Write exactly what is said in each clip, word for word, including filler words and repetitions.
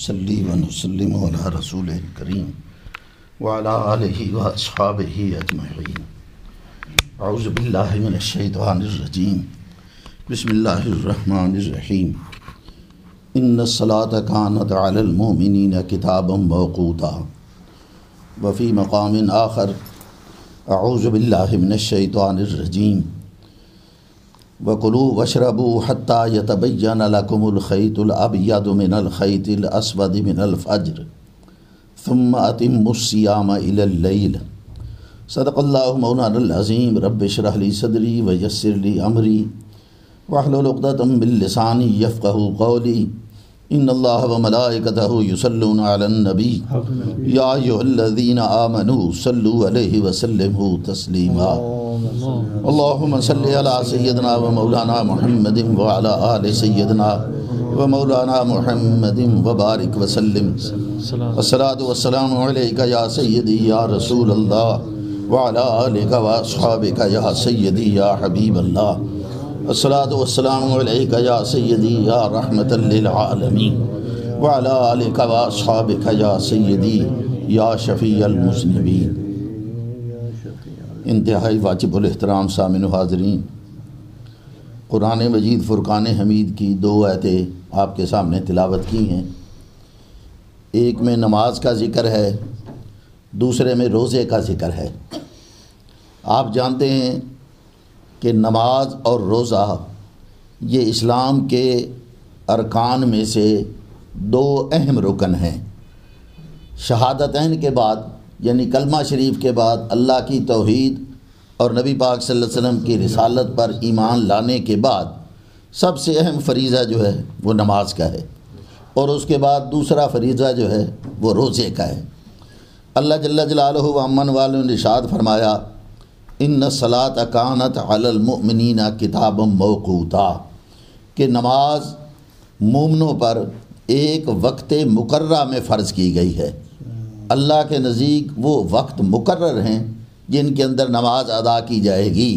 सल्ली वसल्लिम अला रसूल करीम वाला आलिही व अस्हाबिही अजमईन। औज़ु बिल्लाहि मिनश शैतानिर रजीम। बिस्मिल्लाहिर रहमानिर रहीम। इन्नस सलात कानत अलल मोमिनीन किताबम मौक़ूता। वफ़ी मक़ामिन आख़र औज़ु बिल्लाहि मिनश शैतानिर रजीम। वकुलू वशरबू हत्ता यतबय्यन लकुमुल खैतुल अबयद मिनल खैतिल अस्वद मिनल फज्र सुम्मा अतिम्मुस सियाम इलल लैल। सदक़ल्लाहु मौलाना अज़ीम। रब्बि इश्रह ली सदरी व यस्सिर ली अमरी वहलुल उक़दतम मिन लिसानी यफ़क़हू क़ौली। इन्नल्लाह व मलाइकतहू युसल्लूना अलन नबी या अय्युहल्लज़ीना आमनू सल्लू अलैहि व सल्लिमू तस्लीमा। अल्लाहुम्मा सल्लि अला सय्यदना व मौलाना मुहम्मदिन व अला आलि सय्यदना व मौलाना मुहम्मदिन व बारिक व सल्लिम। अस्सलातु वस्सलामु अलैका या सय्यदी या रसूल अल्लाह व अला आलिका व अस्हाबिका या सय्यदी या हबीब अल्लाह। अस्सलातु वस्सलामु अलैका या सय्यदी या रहमतल लिल आलमीन व अला आलिका व अस्हाबिका या सय्यदी या शफीअल मुज़निबीन। इंतहाई वाजिबुल एहतराम सामिन हाज़रीन, कुरान मजीद फ़ुरक़ान हमीद की दो आयतें आपके सामने तिलावत की हैं। एक में नमाज का ज़िक्र है, दूसरे में रोज़े का ज़िक्र है। आप जानते हैं कि नमाज और रोज़ा ये इस्लाम के अरकान में से दो अहम रुकन हैं। शहादतैन के बाद यानी कलमा शरीफ के बाद अल्लाह की तौहीद और नबी पाक सल्लल्लाहु अलैहि वसल्लम की रिसालत पर ईमान लाने के बाद सबसे अहम फरीज़ा जो है वो नमाज का है, और उसके बाद दूसरा फरीज़ा जो है वो रोज़े का है। अल्लाह जल्ल जलालहु व अमन वालों ने इरशाद फरमाया, इन्नस सलात कानत अलल मुमिनीना किताबम मौक़ूता, कि नमाज मोमिनों पर एक वक्त मुकर्रा में फ़र्ज़ की गई है। अल्लाह के नज़दीक वो वक्त मुकर्रर हैं जिनके अंदर नमाज अदा की जाएगी।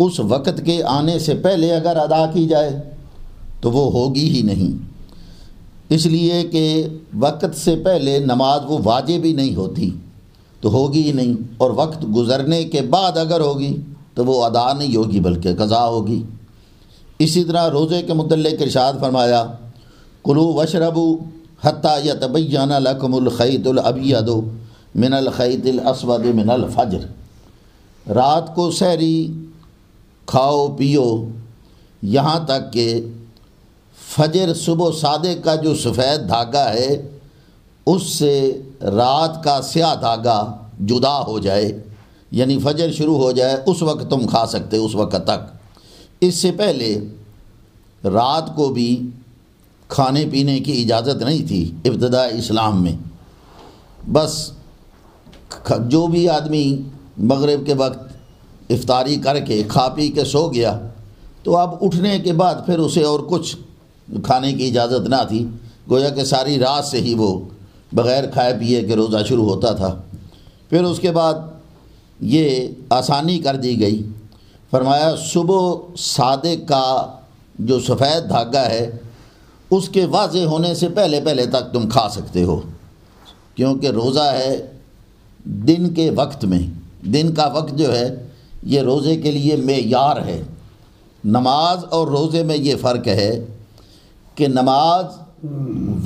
उस वक्त के आने से पहले अगर अदा की जाए तो वो होगी ही नहीं, इसलिए कि वक्त से पहले नमाज वो वाजिब ही नहीं होती तो होगी ही नहीं, और वक्त गुज़रने के बाद अगर होगी तो वो अदा नहीं होगी बल्कि क़ज़ा होगी। इसी तरह रोज़े के मुतल्लिक़ इरशाद फरमाया, कुलू वशरबू हत्ता यतबय्यन लकुमुल खैतुल अबयद मिनल खैतिल अस्वद मिनल फज्र। रात को सहरी खाओ पियो यहाँ तक के फजर सुबह सादिक़ का जो सफ़ेद धागा है उससे रात का स्याह धागा जुदा हो जाए, यानी फजर शुरू हो जाए उस वक्त तुम खा सकते उस वक्त तक। इससे पहले रात को भी खाने पीने की इजाज़त नहीं थी इब्तदा इस्लाम में। बस जो भी आदमी मगरिब के वक्त इफ्तारी करके खा पी के सो गया तो अब उठने के बाद फिर उसे और कुछ खाने की इजाज़त ना थी, गोया कि सारी रात से ही वो बग़ैर खाए पिए के रोज़ा शुरू होता था। फिर उसके बाद ये आसानी कर दी गई। फरमाया सुबह सादिक़ का जो सफ़ेद धागा है उसके वाज़े होने से पहले पहले तक तुम खा सकते हो, क्योंकि रोज़ा है दिन के वक्त में। दिन का वक्त जो है ये रोज़े के लिए मेयार है। नमाज और रोज़े में ये फ़र्क है कि नमाज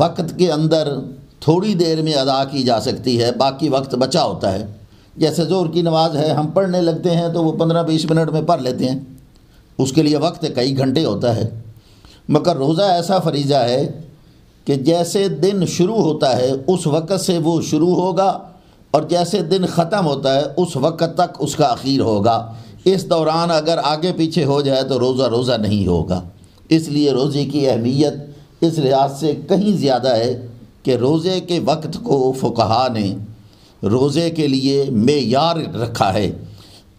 वक्त के अंदर थोड़ी देर में अदा की जा सकती है, बाकी वक्त बचा होता है। जैसे ज़ोहर की नमाज है, हम पढ़ने लगते हैं तो वो पंद्रह बीस मिनट में पढ़ लेते हैं, उसके लिए वक्त कई घंटे होता है। मगर रोज़ा ऐसा फरीज़ा है कि जैसे दिन शुरू होता है उस वक़्त से वो शुरू होगा, और जैसे दिन ख़त्म होता है उस वक़्त तक उसका आखिर होगा। इस दौरान अगर आगे पीछे हो जाए तो रोज़ा रोज़ा नहीं होगा। इसलिए रोज़े की अहमियत इस लिहाज से कहीं ज़्यादा है कि रोज़े के वक्त को फ़ुक़हा ने रोज़े के लिए मेयार रखा है,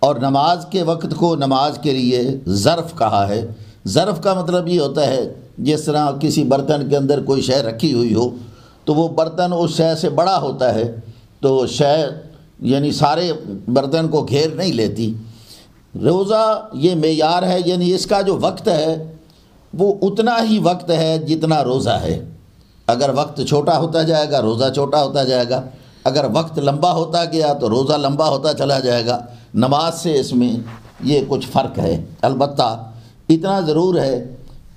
और नमाज के वक्त को नमाज के लिए ज़र्फ़ कहा है। ज़र्फ़ का मतलब ये होता है जिस तरह किसी बर्तन के अंदर कोई शय रखी हुई हो तो वो बर्तन उस शय से बड़ा होता है, तो शय यानी सारे बर्तन को घेर नहीं लेती। रोज़ा ये मेयार है, यानी इसका जो वक्त है वो उतना ही वक्त है जितना रोज़ा है। अगर वक्त छोटा होता जाएगा रोज़ा छोटा होता जाएगा, अगर वक्त लंबा होता गया तो रोज़ा लंबा होता चला जाएगा। नमाज से इसमें ये कुछ फ़र्क है। अलबत्ता इतना ज़रूर है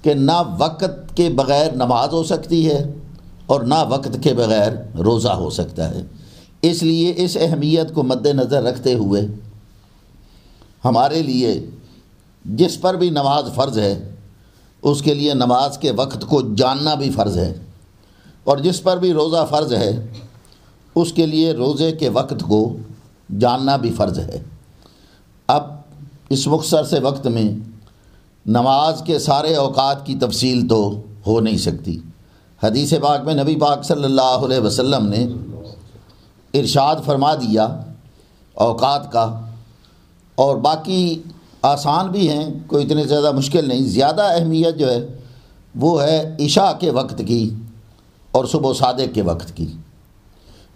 कि ना वक्त के बग़ैर नमाज हो सकती है और ना वक्त के बग़ैर रोज़ा हो सकता है। इसलिए इस अहमियत को मद्देनज़र रखते हुए हमारे लिए जिस पर भी नमाज फ़र्ज़ है उसके लिए नमाज के वक्त को जानना भी फ़र्ज़ है, और जिस पर भी रोज़ा फ़र्ज़ है उसके लिए रोज़े के वक्त को जानना भी फ़र्ज़ है। अब इस मुख्तसर से वक्त में नमाज के सारे औकात की तफसील तो हो नहीं सकती। हदीस पाक में नबी पाक सल्लल्लाहु अलैहि वसल्लम ने इरशाद फरमा दिया औकात का, और बाकी आसान भी हैं, कोई इतने ज़्यादा मुश्किल नहीं। ज़्यादा अहमियत जो है वो है इशा के वक्त की और सुबह सादिक़ के वक्त की।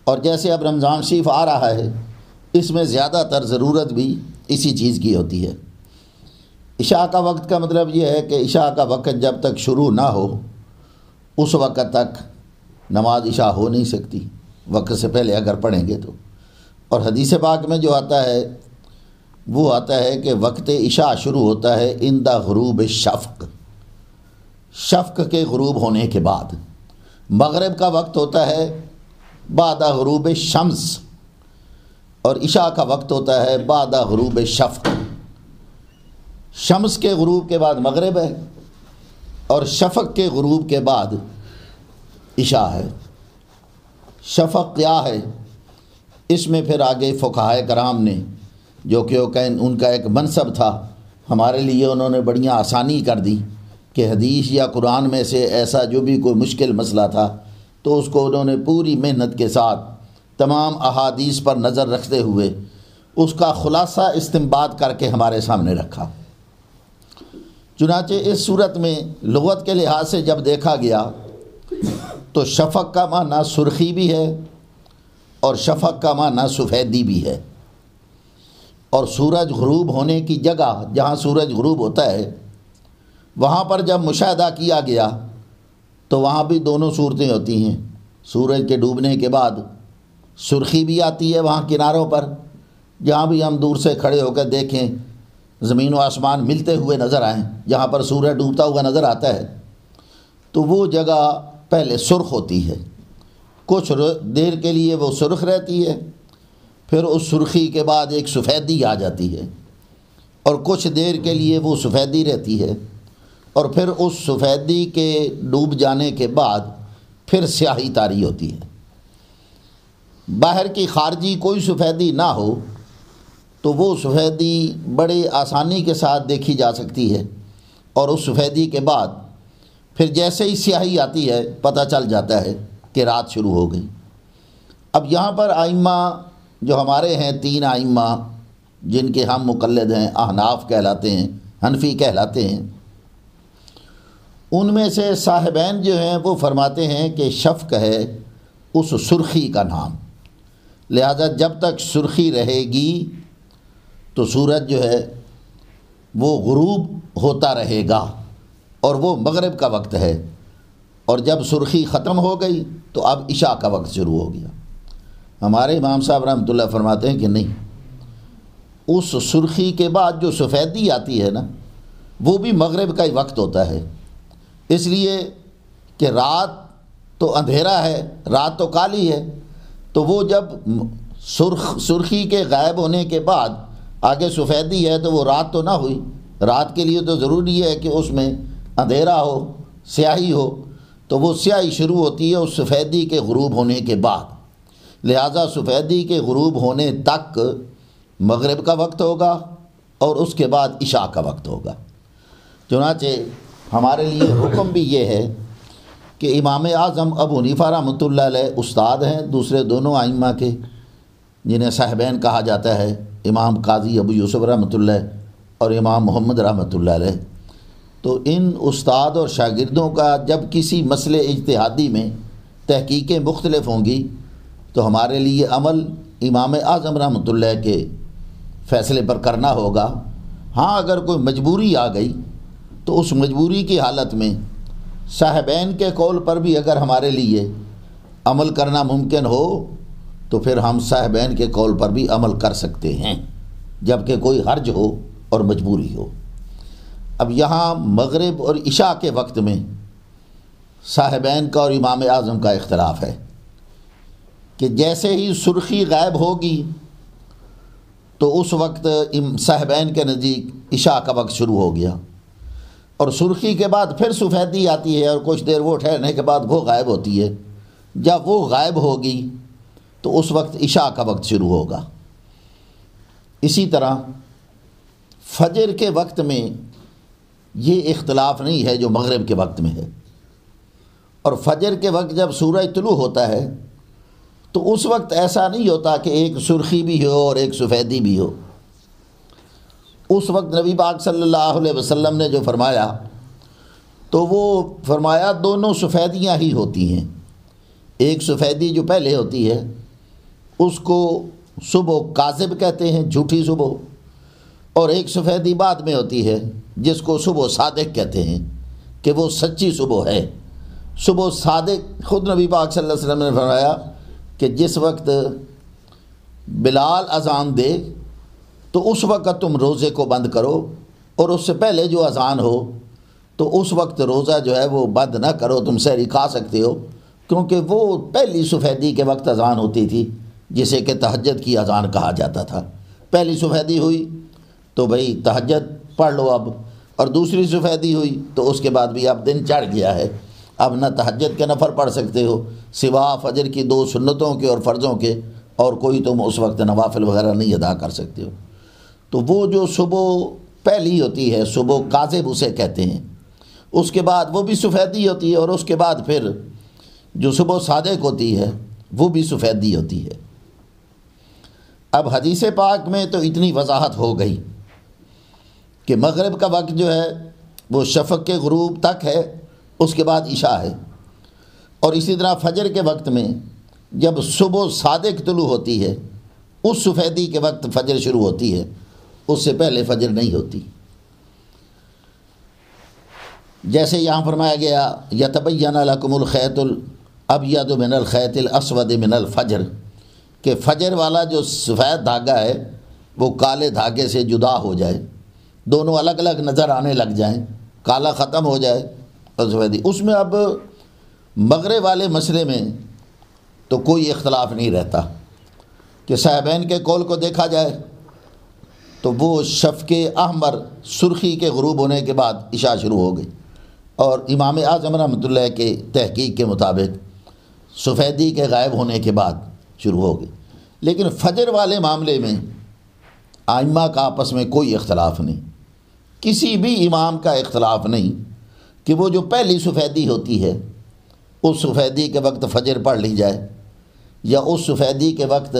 और जैसे अब रमज़ान शरीफ आ रहा है इसमें ज़्यादातर ज़रूरत भी इसी चीज़ की होती है। इशा का वक्त का मतलब ये है कि इशा का वक्त जब तक शुरू ना हो उस वक्त तक नमाज इशा हो नहीं सकती, वक्त से पहले अगर पढ़ेंगे तो। और हदीस पाक में जो आता है वो आता है कि वक्त इशा शुरू होता है इंदा गुरूब शफ़्क़, शफ़्क़ के गुरूब होने के बाद। मगरिब का वक्त होता है बादा गुरूब शम्स, और इशा का वक्त होता है बादा गुरूब शफ़्क़। शम्स के गुरूब के बाद मगरिब है और शफ़क़ के गुरूब के बाद इशा है। शफ़क़ क्या है, इसमें फिर आगे फ़ुक़हाए कराम ने, जो कि उनका एक मनसब था, हमारे लिए उन्होंने बढ़िया आसानी कर दी कि हदीस या कुरान में से ऐसा जो भी कोई मुश्किल मसला था तो उसको उन्होंने पूरी मेहनत के साथ तमाम अहादीस पर नज़र रखते हुए उसका ख़ुलासा इस्तिंबात करके हमारे सामने रखा। चुनांचे इस सूरत में लुग़त के लिहाज से जब देखा गया तो शफ़क़ का माना सुर्खी भी है और शफ़क़ का माना सफ़ेदी भी है। और सूरज ग़ुरूब होने की जगह जहाँ सूरज ग़ुरूब होता है वहाँ पर जब मुशाहदा किया गया तो वहाँ भी दोनों सूरतें होती हैं। सूरज के डूबने के बाद सुर्खी भी आती है वहाँ किनारों पर, जहाँ भी हम दूर से खड़े होकर देखें ज़मीन व आसमान मिलते हुए नज़र आएँ, जहाँ पर सूरज डूबता हुआ नज़र आता है तो वो जगह पहले सुर्ख होती है। कुछ देर के लिए वो सुर्ख रहती है, फिर उस सुर्खी के बाद एक सफ़ेदी आ जाती है, और कुछ देर के लिए वो सफ़ेदी रहती है, और फिर उस सफ़ेदी के डूब जाने के बाद फिर स्याही तारी होती है। बाहर की खारजी कोई सफ़ेदी ना हो तो वो सफ़ेदी बड़े आसानी के साथ देखी जा सकती है, और उस सफ़ेदी के बाद फिर जैसे ही स्याही आती है पता चल जाता है कि रात शुरू हो गई। अब यहाँ पर आइम्मा जो हमारे हैं, तीन आइम्मा जिनके हम मुक़ल्लिद हैं, अहनाफ़ कहलाते हैं, हनफ़ी कहलाते हैं, उनमें से साहिबैन जो हैं वो फरमाते हैं कि शफ़क़ है उस सुर्खी का नाम, लिहाजा जब तक सुर्खी रहेगी तो सूरज जो है वो ग़ुरूब होता रहेगा, और वो मग़रिब का वक्त है। और जब सुर्खी ख़त्म हो गई तो अब इशा का वक्त शुरू हो गया। हमारे इमाम साहब रहमतुल्लाह फरमाते हैं कि नहीं, उस सुर्खी के बाद जो सफ़ेदी आती है ना वो भी मग़रिब का ही वक्त होता है, इसलिए कि रात तो अंधेरा है, रात तो काली है, तो वो जब सुर्ख सुर्खी के गायब होने के बाद आगे सफ़ेदी है तो वो रात तो ना हुई। रात के लिए तो ज़रूरी है कि उसमें अंधेरा हो, स्याही हो, तो वो स्याही शुरू होती है उस सफ़ेदी के ग़ुरूब होने के बाद। लिहाजा सफ़ेदी के ग़ुरूब होने तक मग़रिब का वक्त होगा और उसके बाद इशा का वक्त होगा। चुनांचे हमारे लिए हुक्म भी ये है कि इमाम आज़म अबू हनीफ़ा रहमतुल्लाह अलैह उस्ताद हैं दूसरे दोनों आइम्मा के, जिन्हें साहिबैन कहा जाता है, इमाम काजी अबू यूसुफ़ रहमतुल्लाह अलैह और इमाम मोहम्मद रहमतुल्लाह अलैह। तो इन उस्ताद और शागिर्दों का जब किसी मसले इज्तिहादी में तहक़ीक़ें मुख्तलिफ होंगी तो हमारे लिए अमल इमाम आज़म रहमतुल्लाह के फ़ैसले पर करना होगा। हाँ, अगर कोई मजबूरी आ गई तो उस मजबूरी की हालत में साहिबैन के कौल पर भी अगर हमारे लिए अमल करना मुमकिन हो तो फिर हम साहिबैन के कौल पर भी अमल कर सकते हैं, जबकि कोई हर्ज हो और मजबूरी हो। अब यहाँ मगरिब और इशा के वक्त में साहिबैन का और इमाम आज़म का इख्तलाफ है कि जैसे ही सुर्खी गायब होगी तो उस वक्त साहिबैन के नज़दीक इशा का वक्त शुरू हो गया, और सुर्खी के बाद फिर सफ़ेदी आती है और कुछ देर वो ठहरने के बाद वो गायब होती है। जब वो गायब होगी तो उस वक्त इशा का वक्त शुरू होगा। इसी तरह फजर के वक्त में ये इख्तलाफ नहीं है जो मगरिब के वक्त में है। और फजर के वक्त जब सूरज तुलू होता है तो उस वक्त ऐसा नहीं होता कि एक सुर्खी भी हो और एक सफ़ेदी भी हो। उस वक्त नबी पाक सल्लल्लाहु अलैहि वसल्लम ने जो फरमाया तो वो फरमाया दोनों सफ़ेदियाँ ही होती हैं। एक सफ़ेदी जो पहले होती है उसको सुबह काज़िब कहते हैं, झूठी सुबह, और एक सफ़ेदी बाद में होती है जिसको सुबह सादिक कहते हैं कि वो सच्ची सुबह है। सुबह सादिक खुद नबी पाक सल्लल्लाहु अलैहि वसल्लम ने फरमाया कि जिस वक्त बिलाल अजान दे तो उस वक़्त तुम रोज़े को बंद करो, और उससे पहले जो अजान हो तो उस वक्त रोज़ा जो है वो बंद ना करो, तुम सहरी खा सकते हो, क्योंकि वो पहली सफ़ेदी के वक्त अजान होती थी जिसे कि तहज्जुद की अजान कहा जाता था। पहली सफ़ेदी हुई तो भाई तहज्जुद पढ़ लो अब, और दूसरी सफ़ेदी हुई तो उसके बाद भी अब दिन चढ़ गया है, अब ना तहज्जुद के नफर पढ़ सकते हो सिवा फजर की दो सुन्नतों के और फ़र्ज़ों के, और कोई तुम उस वक्त नवाफिल वगैरह नहीं अदा कर सकते हो। तो वो जो सुबह पहली होती है, सुबह काज़िब उसे कहते हैं, उसके बाद वो भी सफ़ेदी होती है, और उसके बाद फिर जो सुबह सादिक होती है वो भी सफ़ेदी होती है। अब हदीस पाक में तो इतनी वजाहत हो गई कि मगरिब का वक्त जो है वो शफ़क़ के ग़ुरूब तक है, उसके बाद इशा है। और इसी तरह फजर के वक्त में जब सुबह सादिक तुलू होती है उस सफ़ेदी के वक्त फजर शुरू होती है, उससे पहले फजर नहीं होती। जैसे यहाँ फरमाया गया यतबय्यन लकुमुल खैतुल अबयदु मिनल खैतिल अस्वद मिनल फजर, के फजर वाला जो सफ़ेद धागा है वो काले धागे से जुदा हो जाए, दोनों अलग अलग नज़र आने लग जाएं, काला ख़त्म हो जाए और सफ़ेदी। उसमें अब मगरे वाले मसले में तो कोई इख्तलाफ नहीं रहता कि साहिबैन के कौल को देखा जाए तो वो शफ़क़े अहमर सुर्खी के ग़ुरूब होने के बाद इशा शुरू हो गई, और इमाम आज़म रहमतुल्लाह के तहक़ीक़ के मुताबिक सफ़ेदी के गायब होने के बाद शुरू हो गई। लेकिन फजर वाले मामले में आइम्मा का आपस में कोई इख्तलाफ नहीं, किसी भी इमाम का इख्तलाफ नहीं कि वो जो पहली सफ़ेदी होती है उस सफ़ेदी के वक्त फजर पढ़ ली जाए, या उस सफ़ेदी के वक्त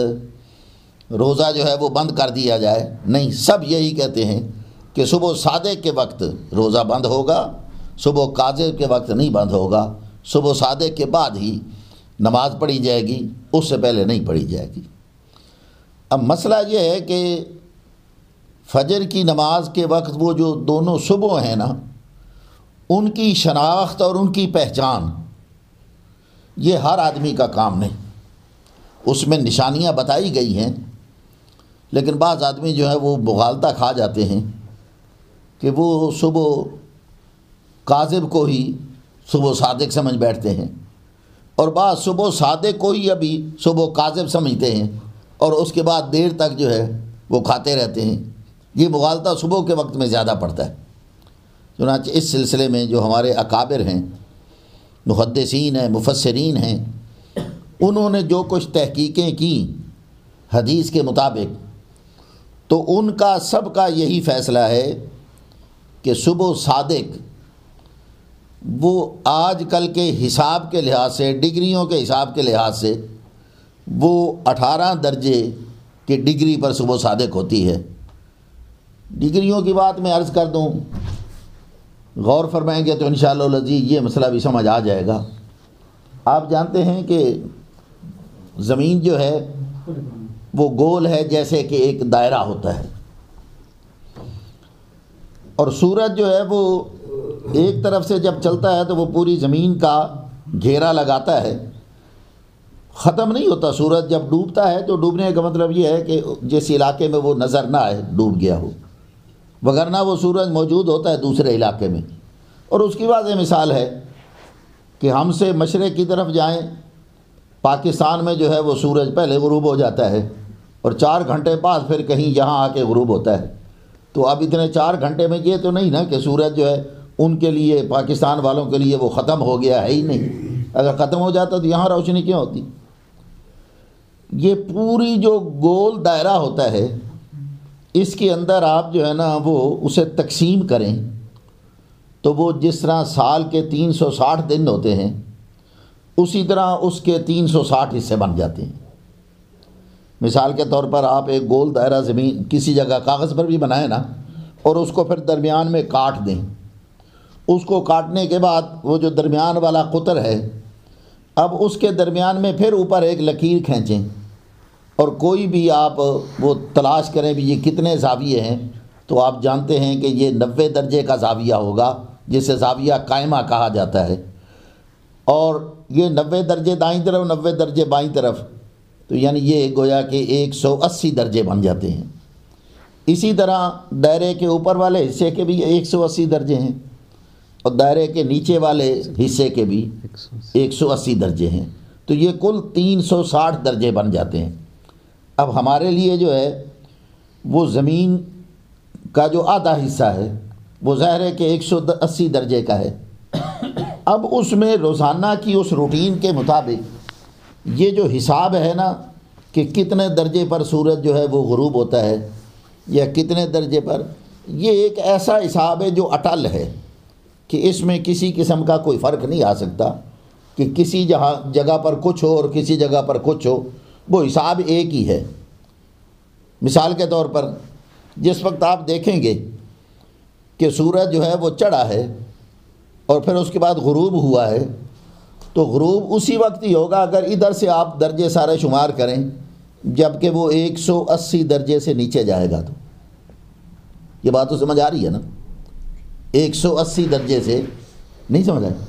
रोज़ा जो है वो बंद कर दिया जाए। नहीं, सब यही कहते हैं कि सुबह सादिक के वक्त रोज़ा बंद होगा, सुबह काज़िब के वक्त नहीं बंद होगा, सुबह सादिक के बाद ही नमाज पढ़ी जाएगी, उससे पहले नहीं पढ़ी जाएगी। अब मसला ये है कि फजर की नमाज के वक्त वो जो दोनों सुबह हैं ना, उनकी शनाख्त और उनकी पहचान ये हर आदमी का काम नहीं। उसमें निशानियाँ बताई गई हैं, लेकिन बाज़ आदमी जो है वो मुग़ालता खा जाते हैं कि वो सुबह काज़िब को ही सुबह सादिक समझ बैठते हैं, और बाद सुबह सादिक को ही अभी सुबह काज़िब समझते हैं, और उसके बाद देर तक जो है वो खाते रहते हैं। ये मुग़ालता सुबह के वक्त में ज़्यादा पड़ता है। चुनांचे इस सिलसिले में जो हमारे अकाबिर हैं, मुहद्दिसीन हैं, मुफस्सरीन हैं, उन्होंने जो कुछ तहकीकें की हदीस के मुताबिक तो उनका सब का यही फ़ैसला है कि सुबह सादिक वो आजकल के हिसाब के लिहाज से, डिग्रियों के हिसाब के लिहाज से वो अठारह दर्जे की डिग्री पर सुबह सादिक होती है। डिग्रियों की बात मैं अर्ज़ कर दूँ, गौर फरमाएंगे तो इंशाअल्लाह अज़ीज़ ये मसला भी समझ आ जाएगा। आप जानते हैं कि ज़मीन जो है वो गोल है जैसे कि एक दायरा होता है, और सूरज जो है वो एक तरफ से जब चलता है तो वो पूरी ज़मीन का घेरा लगाता है, ख़त्म नहीं होता। सूरज जब डूबता है तो डूबने का मतलब ये है कि जिस इलाके में वो नज़र ना आए डूब गया हो, वगरना वो सूरज मौजूद होता है दूसरे इलाके में। और उसकी वाज़ेह मिसाल है कि हमसे मशरक़ की तरफ जाएं, पाकिस्तान में जो है वो सूरज पहले ग़ुरूब हो जाता है और चार घंटे बाद फिर कहीं यहाँ आके ग़ुरूब होता है। तो अब इतने चार घंटे में ये तो नहीं ना कि सूरज जो है उनके लिए, पाकिस्तान वालों के लिए वो ख़त्म हो गया है ही नहीं। अगर ख़त्म हो जाता तो यहाँ रोशनी क्यों होती। ये पूरी जो गोल दायरा होता है इसके अंदर आप जो है ना वो उसे तकसीम करें तो वो जिस तरह साल के तीन सौ साठ दिन होते हैं उसी तरह उसके तीन सौ साठ हिस्से बन जाते हैं। मिसाल के तौर पर आप एक गोल दायरा ज़मीन किसी जगह कागज़ पर भी बनाएं ना, और उसको फिर दरमियान में काट दें। उसको काटने के बाद वो जो दरमियान वाला कुतर है, अब उसके दरमियान में फिर ऊपर एक लकीर खींचें और कोई भी आप वो तलाश करें भी ये कितने जाविये हैं, तो आप जानते हैं कि ये नब्बे दर्जे का जाविया होगा जिसे जाविया कायमा कहा जाता है। और ये नब्बे दर्जे दाईं तरफ, नब्बे दर्जे बाईं तरफ, तो यानी ये गोया कि एक सौ अस्सी दर्जे बन जाते हैं। इसी तरह दायरे के ऊपर वाले हिस्से के भी एक सौ अस्सी दर्जे हैं और दायरे के नीचे वाले हिस्से के भी एक सौ अस्सी दर्जे हैं, तो ये कुल तीन सौ साठ दर्जे बन जाते हैं। अब हमारे लिए जो है वो ज़मीन का जो आधा हिस्सा है वो ज़ाहिर है कि एक सौ अस्सी दर्जे का है। अब उसमें रोज़ाना की उस रूटीन के मुताबिक ये जो हिसाब है ना कि कितने दर्जे पर सूरज जो है वो ग़ुरूब होता है या कितने दर्जे पर, ये एक ऐसा हिसाब है जो अटल है कि इसमें किसी किस्म का कोई फ़र्क नहीं आ सकता कि किसी जहाँ जगह पर कुछ हो और किसी जगह पर कुछ हो, वो हिसाब एक ही है। मिसाल के तौर पर जिस वक्त आप देखेंगे कि सूरज जो है वो चढ़ा है और फिर उसके बाद ग़ुरूब हुआ है, तो ग़ुरूब उसी वक्त ही होगा अगर इधर से आप दर्जे सारे शुमार करें, जबकि वो एक सौ अस्सी दर्जे से नीचे जाएगा। तो ये बात तो समझ आ रही है ना, एक सौ अस्सी दर्जे से नहीं समझ आएगा।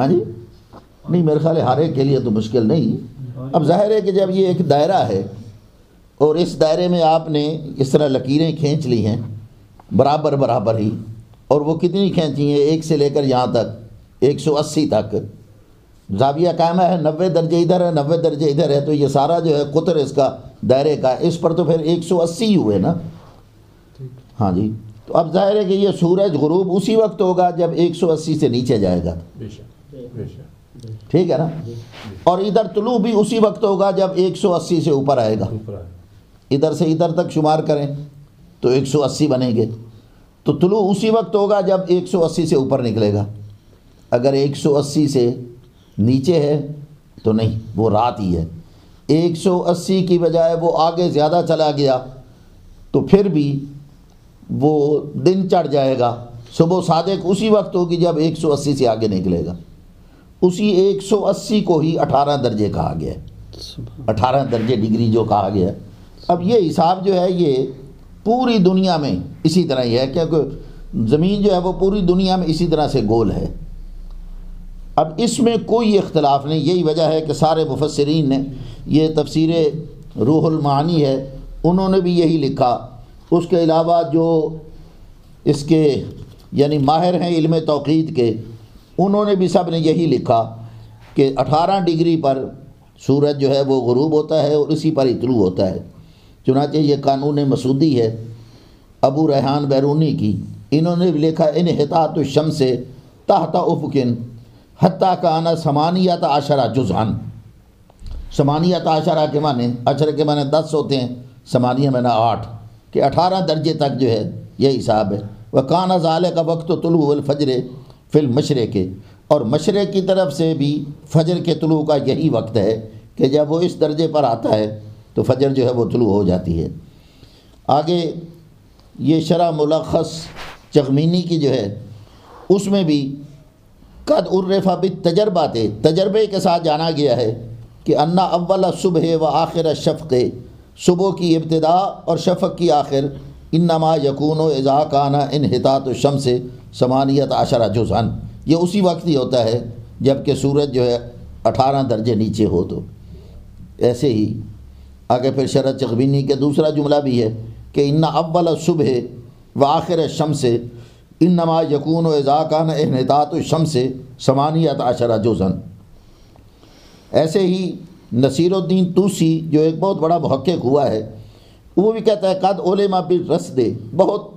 हाँ जी, नहीं मेरे ख्याल हर एक के लिए तो मुश्किल नहीं। अब जाहिर है कि जब ये एक दायरा है और इस दायरे में आपने इस तरह लकीरें खींच ली हैं बराबर बराबर ही, और वो कितनी खींची हैं, एक से लेकर यहाँ तक एक सौ अस्सी तक। जाविया कायम है, नब्बे दर्जे इधर है, नब्बे दर्जे इधर है, तो ये सारा जो है कुतर इसका दायरे का, इस पर तो फिर एक सौ अस्सी हुए ना। हाँ जी, तो अब जाहिर है कि ये सूरज ग़ुरूब उसी वक्त होगा जब एक सौ अस्सी से नीचे जाएगा। ठीक है ना, और इधर तुलू भी उसी वक्त होगा जब एक सौ अस्सी से ऊपर आएगा। इधर से इधर तक शुमार करें तो एक सौ अस्सी बनेंगे। तो तुलू उसी वक्त होगा जब एक सौ अस्सी से ऊपर निकलेगा। अगर एक सौ अस्सी से नीचे है तो नहीं, वो रात ही है। एक सौ अस्सी की बजाय वो आगे ज़्यादा चला गया तो फिर भी वो दिन चढ़ जाएगा। सुबह सादिक उसी वक्त होगी जब एक सौ अस्सी से आगे निकलेगा। उसी एक सौ अस्सी को ही अठारह दर्जे कहा गया है, अठारह दर्जे डिग्री जो कहा गया है। अब ये हिसाब जो है ये पूरी दुनिया में इसी तरह ही है, क्योंकि ज़मीन जो है वो पूरी दुनिया में इसी तरह से गोल है। अब इसमें कोई इख्तलाफ नहीं, यही वजह है कि सारे मुफस्सिरीन ने, ये तफसीरे रूहुल मानी है, उन्होंने भी यही लिखा। उसके अलावा जो इसके यानी माहिर हैं इल्मे तौक़ीद के, उन्होंने भी सब ने यही लिखा कि अठारह डिग्री पर सूरज जो है वो ग़ुरूब होता है और इसी पर ही तुलू होता है। चुनांचे ये कानून मसूदी है अबू रेहान बैरूनी की, इन्होंने भी लिखा इन्हितातु शम्से ताहता उफ़किन हत्ता काना समानियत आशरा जुज़ान। समानियत आशरा के माने, अशर के माने दस होते हैं, समानिया माना आठ, कि अठारह दर्जे तक जो है यह हिसाब है। व काना ज़ालिक वक़्त तुलूउल फ़ज्र फ़िल मशरिक़, और मशरिक़ की तरफ से भी फजर के तुलू का यही वक्त है कि जब वो इस दर्जे पर आता है तो फजर जो है वो तुलू हो जाती है। आगे ये शरह मुलख़्ख़स चग़मीनी की जो है उसमें भी कद उर्रफ़ा बित्तजरबात, तजर्बे के साथ जाना गया है कि अन्ना अव्वल सुबह व आखिर शफ़क़, सुबह की इब्तिदा और शफ़क़ की आखिर इन्नमा यकून इज़ा काना इन्हितातु शम्स समानियत आशरा जुज़अन, ये उसी वक्त ही होता है जबकि सूरज जो है अठारह दर्जे नीचे हो। तो ऐसे ही आगे फिर शरह चग़बीनी के दूसरा जुमला भी है कि इन्ना अव्वल सुबह व आखिर शम्स इन्नमा यकून इज़ा काना इन्हितातु शम्स समानियत आशरा जुज़अन। ऐसे ही नसीरुद्दीन तूसी जो एक बहुत बड़ा मुहक्किक़ हुआ है वो भी कहता है कद उलेमा बिल रस्दे, बहुत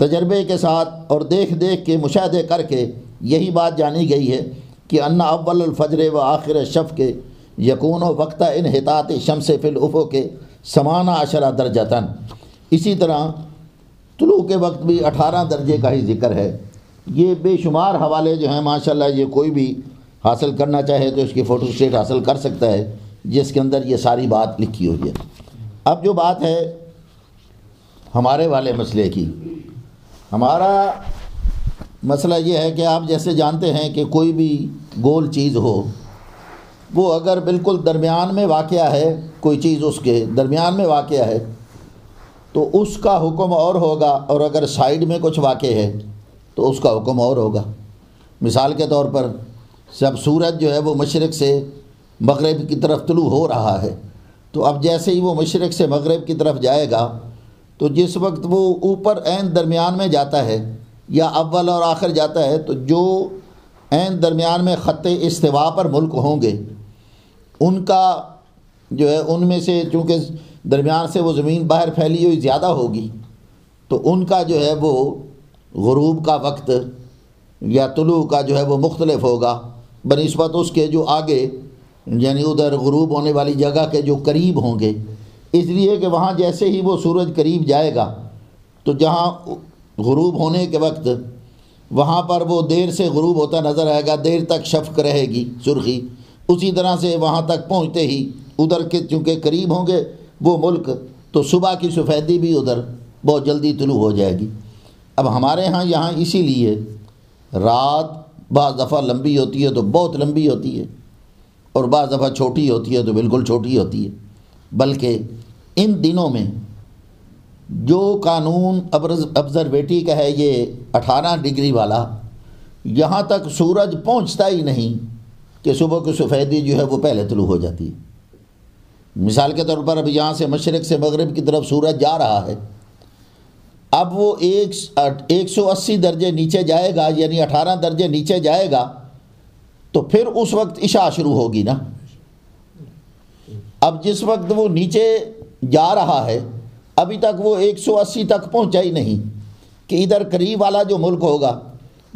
तजर्बे के साथ और देख देख के मुशाहदे करके यही बात जानी गई है कि अन्ना अव्वल फजर व आखिर शफ़ के यकून वक्त इन्हितात शम्स फिल उफ़ो के समाना अशरा दर्जतन। इसी तरह तुलू के वक्त भी अठारह दर्जे का ही जिक्र है। ये बेशुमार हवाले जो हैं माशाल्लाह, ये कोई भी हासिल करना चाहे तो इसकी फ़ोटोस्टेट हासिल कर सकता है जिसके अंदर ये सारी बात लिखी हुई है। अब जो बात है हमारे वाले मसले की, हमारा मसला ये है कि आप जैसे जानते हैं कि कोई भी गोल चीज़ हो वो अगर बिल्कुल दरमियान में वाक़या है, कोई चीज़ उसके दरमियान में वाक़या है तो उसका हुक्म और होगा, और अगर साइड में कुछ वाक़या है तो उसका हुक्म और होगा। मिसाल के तौर पर जब सूरज जो है वो मशरक़ से मग़रिब की तरफ तुलू हो रहा है, तो अब जैसे ही वो मशरक़ से मग़रिब की तरफ जाएगा तो जिस वक्त वो ऊपर ऐन दरमियान में जाता है या अव्वल और आखिर जाता है तो जो ऐन दरमियान में ख़त्ते इस्तिवा पर मुल्क होंगे उनका जो है उनमें से चूँकि दरमियान से वो ज़मीन बाहर फैली हुई ज़्यादा होगी तो उनका जो है वो ग़ुरूब का वक्त या तुलू का जो है वो मुख्तलिफ होगा बनिस्बत उसके जो आगे यानी उधर ग़ुरूब होने वाली जगह के जो करीब होंगे। इसलिए कि वहाँ जैसे ही वो सूरज करीब जाएगा तो जहाँ ग़ुरूब होने के वक्त वहाँ पर वो देर से ग़ुरूब होता नज़र आएगा, देर तक शफ़क़ रहेगी सुर्खी, उसी तरह से वहाँ तक पहुँचते ही उधर के चूँकि करीब होंगे वो मुल्क तो सुबह की सफ़ेदी भी उधर बहुत जल्दी तुलू हो जाएगी। अब हमारे यहाँ यहाँ इसी लिए रात बाज़ दफ़ा लंबी होती है तो बहुत लंबी होती है और बाज़ दफ़ा छोटी होती है तो बिल्कुल छोटी होती है। बल्कि इन दिनों में जो कानून ऑब्ज़र्वेटरी का है ये अठारह डिग्री वाला, यहाँ तक सूरज पहुँचता ही नहीं कि सुबह की सफ़ेदी जो है वो पहले तुलू हो जाती है। मिसाल के तौर पर अब यहाँ से मशरक़ से मग़रिब की तरफ सूरज जा रहा है, अब वो एक एक सौ अस्सी दर्जे नीचे जाएगा यानी अठारह दर्जे नीचे जाएगा तो फिर उस वक्त इशा शुरू होगी ना। अब जिस वक्त वो नीचे जा रहा है अभी तक वो एक सौ अस्सी तक पहुंचा ही नहीं कि इधर करीब वाला जो मुल्क होगा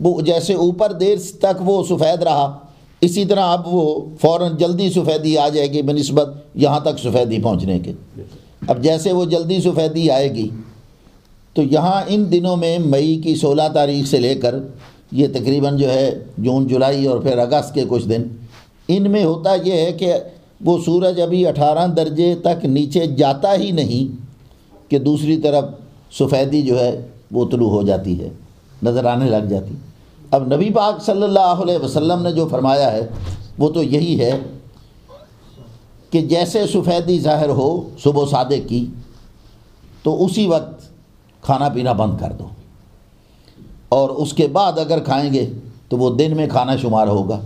वो जैसे ऊपर देर तक वो सफ़ेद रहा, इसी तरह अब वो फ़ौरन जल्दी सफ़ेदी आ जाएगी बनिस्बत यहाँ तक सफ़ेदी पहुँचने के। अब जैसे वो जल्दी सफ़ेदी आएगी तो यहाँ इन दिनों में मई की सोलह तारीख से लेकर ये तकरीबन जो है जून जुलाई और फिर अगस्त के कुछ दिन, इनमें होता ये है कि वो सूरज अभी अठारह दर्जे तक नीचे जाता ही नहीं कि दूसरी तरफ सफ़ेदी जो है वो तुलू हो जाती है, नज़र आने लग जाती। अब नबी पाक सल्लल्लाहु अलैहि वसल्लम ने जो फरमाया है वो तो यही है कि जैसे सफ़ेदी ज़ाहिर हो सुबह सादिक़ की तो उसी वक्त खाना पीना बंद कर दो और उसके बाद अगर खाएंगे तो वो दिन में खाना शुमार होगा।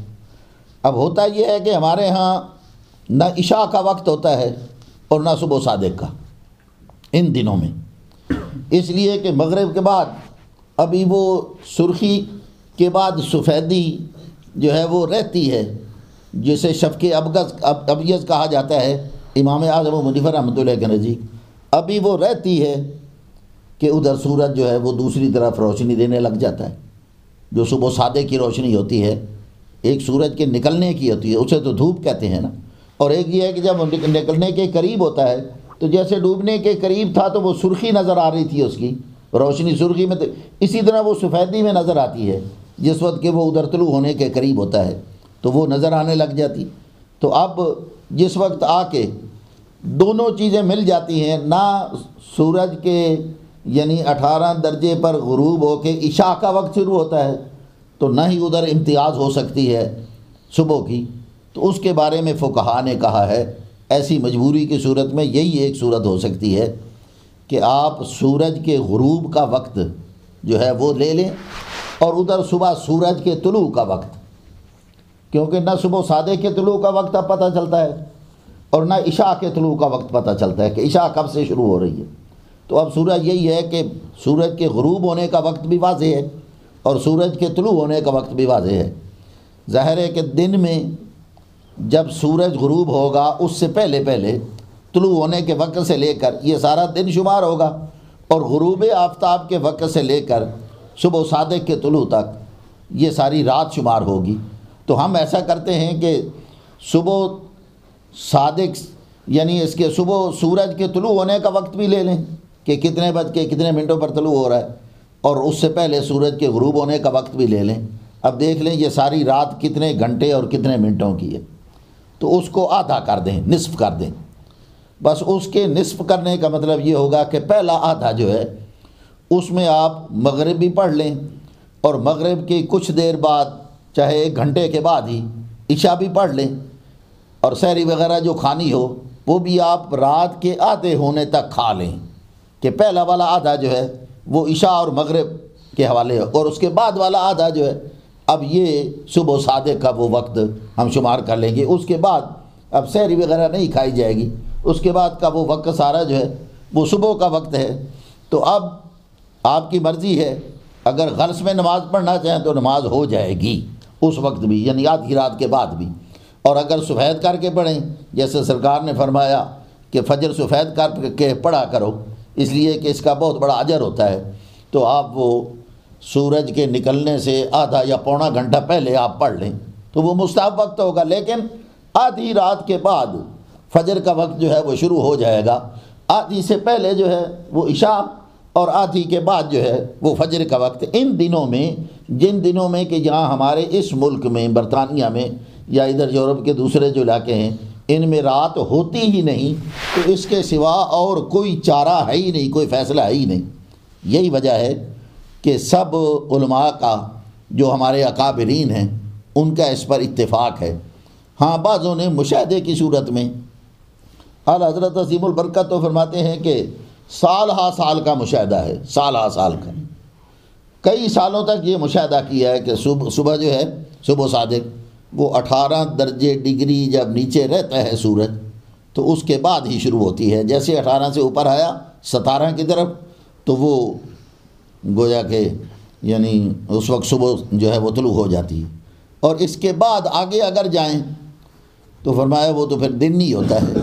अब होता यह है कि हमारे यहाँ ना इशा का वक्त होता है और ना सुबह सादिक़ का इन दिनों में, इसलिए कि मग़रिब के बाद अभी वो सुर्खी के बाद सफ़ेदी जो है वो रहती है जिसे शफ़क़े अबगज़ अबयज़ कहा जाता है इमाम आज़म मुनिफ़ रहमतुल्लाह अलैह के नज़दीक, अभी वो रहती है कि उधर सूरज जो है वो दूसरी तरफ रोशनी देने लग जाता है। जो सुबह सादे की रोशनी होती है एक सूरज के निकलने की होती है, उसे तो धूप कहते हैं ना, और एक ये है कि जब निकलने के करीब होता है तो जैसे डूबने के करीब था तो वो सुर्खी नज़र आ रही थी, उसकी रोशनी सुर्खी में, तो इसी तरह वो सफ़ेदी में नज़र आती है जिस वक्त कि वो उधर तुलू होने के करीब होता है तो वो नज़र आने लग जाती। तो अब जिस वक्त आके दोनों चीज़ें मिल जाती हैं, ना सूरज के यानी अठारह दर्जे पर ग़ुरूब होके इशा का वक्त शुरू होता है तो ना ही उधर इम्तियाज़ हो सकती है सुबह की, तो उसके बारे में फ़ुक़हा ने कहा है ऐसी मजबूरी की सूरत में यही एक सूरत हो सकती है कि आप सूरज के गुरूब का वक्त जो है वो ले लें और उधर सुबह सूरज के तुलू का वक्त, क्योंकि ना सुबह सादिक़ के तुलू का वक्त अब पता चलता है और ना इशा के तुलू का वक्त पता चलता है कि इशा कब से शुरू हो रही है। तो अब सूरज यही है कि सूरज के गुरूब होने का वक्त भी वाज़े है और सूरज के तुलू होने का वक्त भी वाज़े है। ज़ाहिर है कि दिन में जब सूरज गुरूब होगा उससे पहले पहले तुलू होने के वक्त से लेकर ये सारा दिन शुमार होगा और गुरूब आफ्ताब के वक्त से लेकर सुबह सादिक़ के तुलू तक ये सारी रात शुमार होगी। तो हम ऐसा करते हैं कि सुबह सादिक़ यानी इसके सुबह सूरज के तुलू होने का वक्त भी ले लें कि कितने बज के कितने मिनटों पर तुलू हो रहा है और उससे पहले सूरज के गुरूब होने का वक्त भी ले लें। अब देख लें ये सारी रात कितने घंटे और कितने मिनटों की है, तो उसको आधा कर दें, निस्फ़ कर दें। बस उसके निस्फ़ करने का मतलब ये होगा कि पहला आधा जो है उसमें आप मगरिब भी पढ़ लें और मगरिब की कुछ देर बाद चाहे एक घंटे के बाद ही इशा भी पढ़ लें और सहरी वगैरह जो खानी हो वो भी आप रात के आधे होने तक खा लें कि पहला वाला आधा जो है वो इशा और मगरिब के हवाले हो और उसके बाद वाला आधा जो है अब ये सुबह सादिक़ का वो वक्त हम शुमार कर लेंगे। उसके बाद अब सहरी वगैरह नहीं खाई जाएगी, उसके बाद का वो वक्त सारा जो है वो सुबह का वक्त है। तो अब आपकी मर्ज़ी है, अगर ग़ल्स में नमाज़ पढ़ना चाहें तो नमाज़ हो जाएगी उस वक्त भी यानी आधी रात के बाद भी, और अगर सफ़ैद करके पढ़ें जैसे सरकार ने फरमाया कि फजर सफ़ैद करके पढ़ा करो इसलिए कि इसका बहुत बड़ा अजर होता है, तो आप वो सूरज के निकलने से आधा या पौना घंटा पहले आप पढ़ लें तो वो मुस्ताहब वक्त होगा। लेकिन आधी रात के बाद फजर का वक्त जो है वो शुरू हो जाएगा, आधी से पहले जो है वो इशा और आधी के बाद जो है वो फजर का वक्त। इन दिनों में जिन दिनों में कि यहाँ हमारे इस मुल्क में बरतानिया में या इधर यूरोप के दूसरे जो इलाके हैं इनमें रात होती ही नहीं, तो इसके सिवा और कोई चारा है ही नहीं, कोई फ़ैसला है ही नहीं। यही वजह है कि सब उलमा का जो हमारे अकाबरीन हैं उनका इस पर इत्तेफाक है। हाँ, बाज़ों ने मुशाहदे की सूरत में आला हज़रत अज़ीमुल बरकत तो फरमाते हैं कि साल हा साल का मुशाहदा है, साल हा साल का कई सालों तक ये मुशाहदा किया है कि सुबह सुबह जो है सुबह सादिक़ वो अठारह दर्जे डिग्री जब नीचे रहता है सूरज तो उसके बाद ही शुरू होती है। जैसे अठारह से ऊपर आया सतारह की तरफ तो वो गोया के यानी उस वक्त सुबह जो है वो तुलू हो जाती है, और इसके बाद आगे अगर जाएं तो फरमाया वो तो फिर दिन नहीं होता है।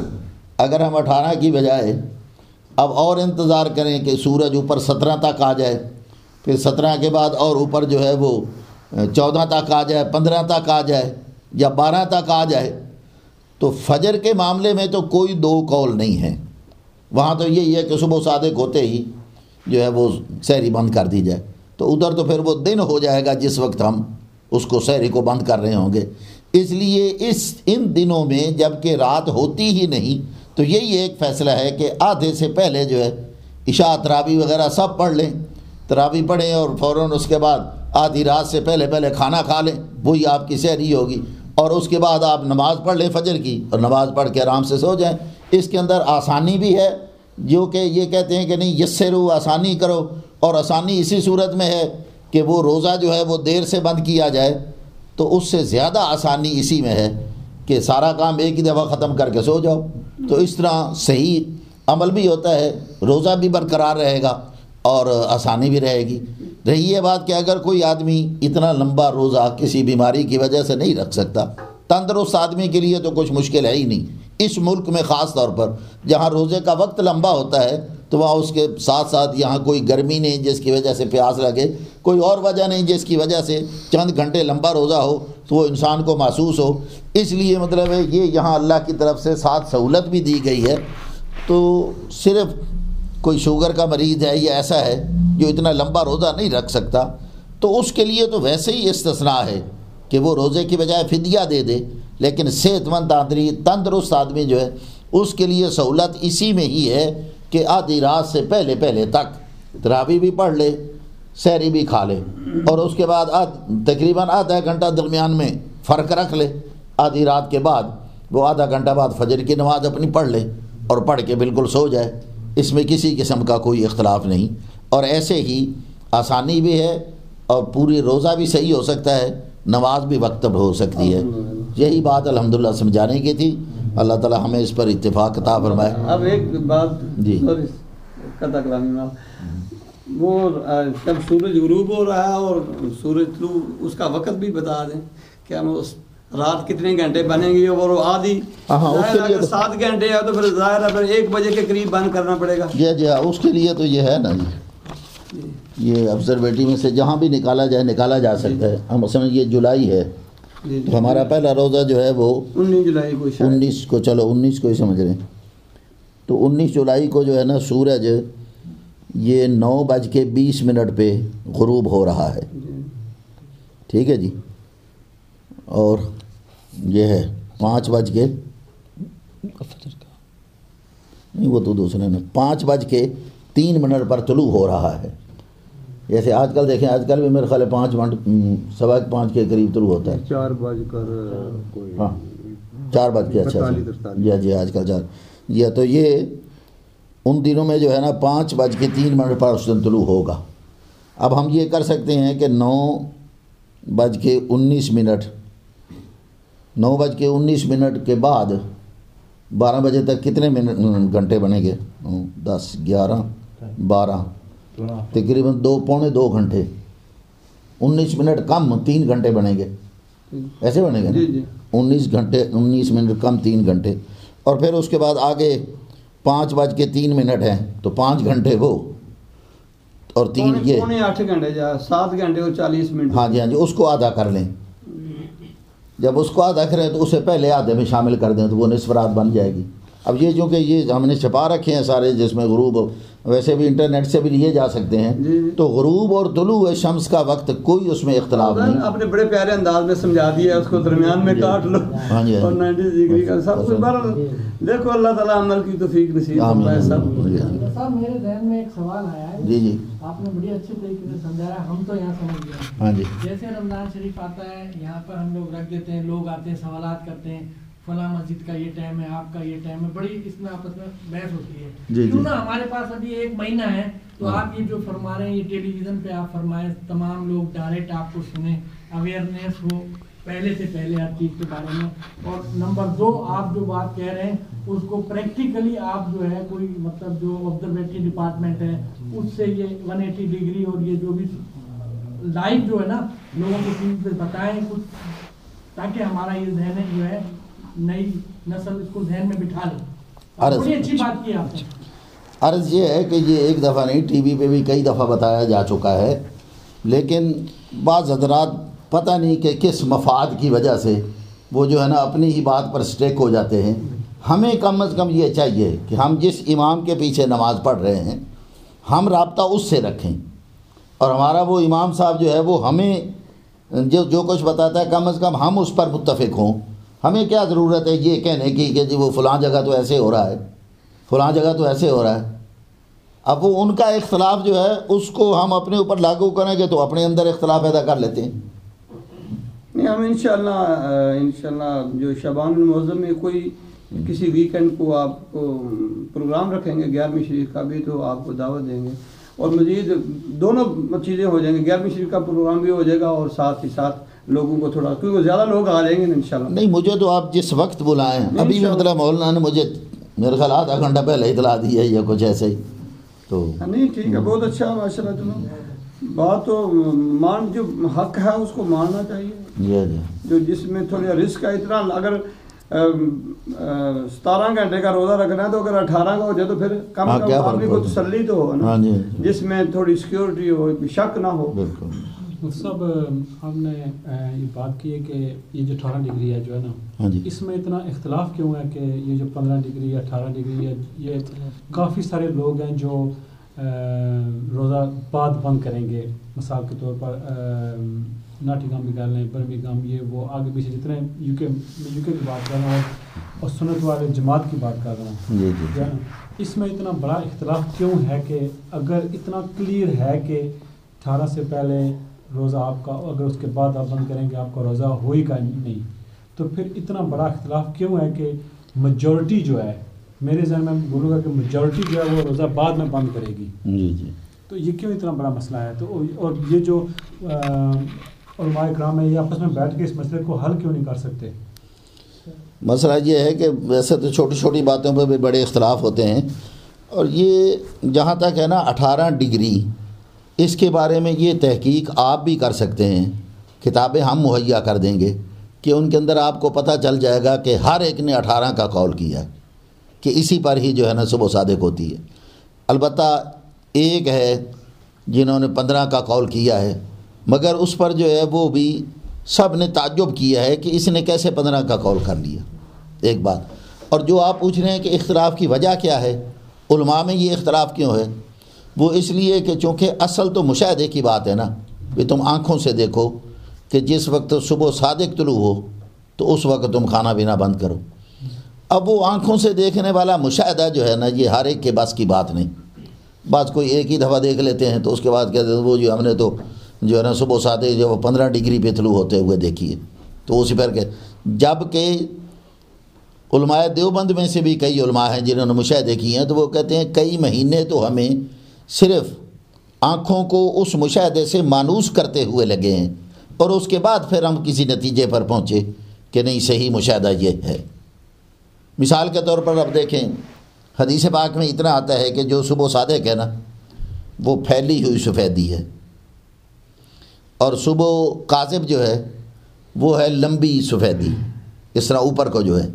अगर हम अठारह की बजाय अब और इंतज़ार करें कि सूरज ऊपर सत्रह तक आ जाए, फिर सत्रह के बाद और ऊपर जो है वो चौदह तक आ जाए, पंद्रह तक आ जाए या बारह तक आ जाए, तो फजर के मामले में तो कोई दो कौल नहीं है। वहाँ तो यही है कि सुबह सादिक़ होते ही जो है वो सहरी बंद कर दी जाए, तो उधर तो फिर वो दिन हो जाएगा जिस वक्त हम उसको सहरी को बंद कर रहे होंगे। इसलिए इस इन दिनों में जबकि रात होती ही नहीं तो यही एक फ़ैसला है कि आधे से पहले जो है इशा तरावी वगैरह सब पढ़ लें, तरावी पढ़ें और फ़ौरन उसके बाद आधी रात से पहले पहले खाना खा लें, वही आपकी सहरी होगी, और उसके बाद आप नमाज़ पढ़ लें फजर की और नमाज़ पढ़ के आराम से सो जाएं। इसके अंदर आसानी भी है जो कि ये कहते हैं कि नहीं यस्सेरू, आसानी करो, और आसानी इसी सूरत में है कि वो रोज़ा जो है वो देर से बंद किया जाए, तो उससे ज़्यादा आसानी इसी में है कि सारा काम एक ही दफ़ा ख़त्म करके सो जाओ। तो इस तरह सही अमल भी होता है, रोज़ा भी बरकरार रहेगा और आसानी भी रहेगी। रही ये बात कि अगर कोई आदमी इतना लंबा रोज़ा किसी बीमारी की वजह से नहीं रख सकता, तंदरुस्त आदमी के लिए तो कुछ मुश्किल है ही नहीं इस मुल्क में, ख़ास तौर पर जहाँ रोज़े का वक्त लंबा होता है तो वहाँ उसके साथ साथ यहाँ कोई गर्मी नहीं जिसकी वजह से प्यास लगे, कोई और वजह नहीं जिसकी वजह से चंद घंटे लंबा रोज़ा हो तो वो इंसान को महसूस हो। इसलिए मतलब है ये यहाँ अल्लाह की तरफ से साथ सहूलत भी दी गई है। तो सिर्फ़ कोई शुगर का मरीज़ है या ऐसा है जो इतना लंबा रोज़ा नहीं रख सकता तो उसके लिए तो वैसे ही इस्तिस्ना है कि वो रोज़े की बजाय फ़िदिया दे दे, लेकिन सेहतमंद आदमी तंदरुस्त आदमी जो है उसके लिए सहूलत इसी में ही है कि आधी रात से पहले पहले तक तरावी भी पढ़ ले, सहरी भी खा ले, और उसके बाद तकरीबन आधा घंटा दरमियान में फ़र्क रख ले, आधी रात के बाद वो आधा घंटा बाद फजर की नमाज़ अपनी पढ़ ले और पढ़ के बिल्कुल सो जाए। इसमें किसी किस्म का कोई इख्तलाफ नहीं, और ऐसे ही आसानी भी है और पूरी रोज़ा भी सही हो सकता है, नमाज भी वक्त पर हो सकती है। यही बात अल्हम्दुलिल्लाह समझाने की थी। अल्लाह ताला हमें इस पर इत्तेफाक अता फरमाए। अब एक बात जी, वो जब सूरज गुरूब हो रहा है और सूरज तलू, उसका वक़्त भी बता दें क्या उस रात कितने घंटे बनेगी, और वो आधी अगर सात घंटे है तो फिर ज़ाहिर है फिर एक बजे के करीब बंद करना पड़ेगा। जी जी हाँ, उसके लिए तो ये है ना जी, ये ऑब्जर्वेटरी में से जहाँ भी निकाला जाए निकाला जा सकता है। हम समझ ये जुलाई है तो हमारा पहला रोज़ा जो है वो उन्नीस जुलाई को उन्नीस को चलो उन्नीस को ही समझ रहे हैं, तो उन्नीस जुलाई को जो है ना सूरज ये नौ बज के बीस मिनट पे गुरूब हो रहा है, ठीक है जी, और ये है पाँच बज के नहीं वो तो दूसरे ने पाँच बज के तीन मिनट पर तुलू हो रहा है। जैसे आजकल देखें, आजकल भी मेरे ख्याल है पाँच मिनट सवा पाँच के करीब तुलू होता है, चार बज कर कोई हाँ चार बज के अच्छा जी जी आजकल चार या तो ये उन दिनों में जो है ना पाँच बज के तीन मिनट पर उस दिन तुलू होगा। अब हम ये कर सकते हैं कि नौ बज के उन्नीस मिनट नौ बज के उन्नीस मिनट के बाद बारह बजे तक कितने मिनट घंटे बनेंगे, दस ग्यारह बारह तकरीबन दो पौने दो घंटे, उन्नीस मिनट कम तीन घंटे बनेंगे, ऐसे बनेंगे ना उन्नीस घंटे उन्नीस मिनट कम तीन घंटे। और फिर उसके बाद आगे पाँच बज के तीन मिनट हैं तो पाँच घंटे वो और तीन ये आठ घंटे सात घंटे और चालीस मिनट हाँ जी हाँ जी उसको आधा कर लें। जब उसको आधा करें तो उसे पहले आधे में शामिल कर दें तो वो निस्फ़ रात बन जाएगी। अब ये जो कि ये हमने छपा रखे हैं सारे जिसमें गुरूब, वैसे भी इंटरनेट से भी लिए जा सकते हैं, तो गुरूब और तुलू शम्स का वक्त कोई उसमें इख्तलाफ नहीं। आपने बड़े प्यारे अंदाज में समझा दिया है, उसको दरमियान में काट लो और नब्बे डिग्री का सब कुछ बार देखो। अल्लाह ताला अमल की तौफीक नसीब फरमाए। सब साहब मेरे ध्यान में एक सवाल आया है जी जी, आपने बड़ी अच्छे तरीके से समझाया, हम तो यहाँ समझ गए। हाँ जी, जैसे रमज़ान शरीफ आता है यहाँ पर हम लोग रख देते हैं, लोग आते हैं सवाल करते हैं, फला मस्जिद का ये टाइम है, आपका ये टाइम है, बड़ी इसमें आपस में बहस होती है। क्यों ना हमारे पास अभी एक महीना है तो आप ये जो फरमा रहे हैं ये टेलीविज़न पे आप फरमाएं, तमाम लोग डायरेक्ट आपको सुने, अवेयरनेस हो पहले से पहले हर चीज़ के बारे में। और नंबर दो, आप जो बात कह रहे हैं उसको प्रैक्टिकली आप जो है कोई मतलब जो ऑब्जर्वेटरी डिपार्टमेंट है उससे ये वन एटी डिग्री और ये जो भी लाइव जो है ना लोगों को टीम से बताएँ कुछ, ताकि हमारा ये जहन जो है नई नस्ल इसको ध्यान में बिठा लो। बड़ी अच्छी बात की आपने। अर्ज़ ये है कि ये एक दफ़ा नहीं टीवी पे भी कई दफ़ा बताया जा चुका है, लेकिन बाज़ हज़रात पता नहीं कि किस मफाद की वजह से वो जो है ना अपनी ही बात पर स्ट्रेक हो जाते हैं। हमें कम अज़ कम ये चाहिए कि हम जिस इमाम के पीछे नमाज़ पढ़ रहे हैं हम रबता उससे रखें, और हमारा वो इमाम साहब जो है वो हमें जो जो कुछ बताता है कम अज़ कम हम उस पर मुत्तफ़िक़ हों। हमें क्या ज़रूरत है ये कहने की कि जी वो फ़लाँ जगह तो ऐसे हो रहा है, फ़लाँ जगह तो ऐसे हो रहा है। अब वो उनका इख्तलाफ जो है उसको हम अपने ऊपर लागू करेंगे तो अपने अंदर इख्तलाफ पैदा कर लेते हैं। नहीं, हम इंशाल्लाह इंशाल्लाह जो शबानुल मुअज़्ज़म में कोई किसी वीकेंड को आपको प्रोग्राम रखेंगे ग्यारहवीं शरीफ का भी, तो आपको दावत देंगे और मज़ीद दोनों चीज़ें हो जाएंगी, ग्यारहवीं शरीफ का प्रोग्राम भी हो जाएगा और साथ ही साथ लोगों को थोड़ा क्योंकि ज़्यादा लोग आ जाएंगे इंशाल्लाह। नहीं, मुझे तो आप जिस वक्त बुलाएं अभी मतलब मौलाना ने मुझे मेरे ख्याल आधा घंटा पहले इतला दी है या कुछ ऐसे ही, तो नहीं ठीक है, बहुत अच्छा माशाल्लाह। तुम्हें बात तो मान जो हक है उसको मानना चाहिए, जो जिसमें थोड़ा रिस्क है इतना, अगर सतारह घंटे का रोज़ा रखना है तो अगर अठारह का हो जाए तो फिर कम आदमी को तसल्ली तो हो ना, जिसमें थोड़ी सिक्योरिटी हो, शक ना हो। सब हमने ये बात की है कि ये जो अठारह डिग्री है जो है ना इसमें इतना इख्तलाफ क्यों है कि ये जो पंद्रह डिग्री या अठारह डिग्री है, ये काफ़ी सारे लोग हैं जो रोज़ा बाद बंद करेंगे, मिसाल के तौर पर नाटिंगम भी कर लें, बर्मिंगम, ये वो आगे पीछे जितने यूके यूके की बात कर रहा हूँ और सुनत वाले जमात की बात कर रहा हूँ, इसमें इतना बड़ा इख्तलाफ क्यों है कि अगर इतना क्लियर है कि अठारह से पहले रोज़ा आपका अगर उसके बाद आप बंद करेंगे आपका रोज़ा होएगा नहीं, तो फिर इतना बड़ा इख्तलाफ क्यों है कि मेजॉरिटी जो है मेरे जहन में बोलूँगा कि मेजॉरिटी जो है वो रोज़ा बाद में बंद करेगी। जी जी। तो ये क्यों इतना बड़ा मसला है? तो और ये जो उलमाए किराम है ये आपस में बैठ के इस मसले को हल क्यों नहीं कर सकते? मसला ये है कि वैसे तो छोटी छोटी बातों पर भी बड़े इख्तलाफ होते हैं, और ये जहाँ तक है ना अठारह डिग्री इसके बारे में ये तहकीक आप भी कर सकते हैं, किताबें हम मुहैया कर देंगे कि उनके अंदर आपको पता चल जाएगा कि हर एक ने अठारह का कॉल किया है कि इसी पर ही जो है ना सुबह सादिक होती है। अलबत्ता एक है जिन्होंने पंद्रह का कॉल किया है, मगर उस पर जो है वो भी सब ने ताज्जुब किया है कि इसने कैसे पंद्रह का कॉल कर लिया। एक बात। और जो आप पूछ रहे हैं कि इख्तलाफ की वजह क्या है, उलमा में ये इख्तलाफ क्यों है, वो इसलिए कि चूँकि असल तो मुशाहदे की बात है ना, कि तुम आँखों से देखो कि जिस वक्त सुबह सादिक तुलू हो तो उस वक्त तुम खाना पीना बंद करो। अब वो आँखों से देखने वाला मुशाहदा जो है ना ये हर एक के बस की बात नहीं। बस कोई एक ही दफ़ा देख लेते हैं तो उसके बाद कहते हैं वो जो हमने तो जो है ना सुबह सादिक जो पंद्रह डिग्री पे तुलू होते हुए देखी है, तो उसी पर के जबकि उलमाए देवबंद में से भी कई उलमा हैं जिन्होंने मुशाहदे किए हैं, तो वो कहते हैं कई महीने तो हमें सिर्फ़ आँखों को उस मुशाहदे से मानूस करते हुए लगे हैं, और उसके बाद फिर हम किसी नतीजे पर पहुँचे कि नहीं सही मुशाहदा ये है। मिसाल के तौर पर अब देखें हदीस पाक में इतना आता है कि जो सुबह सादिक है ना वो फैली हुई सफ़ेदी है, और सुबह काज़िब जो है वो है लंबी सफ़ेदी इस तरह ऊपर को जो है।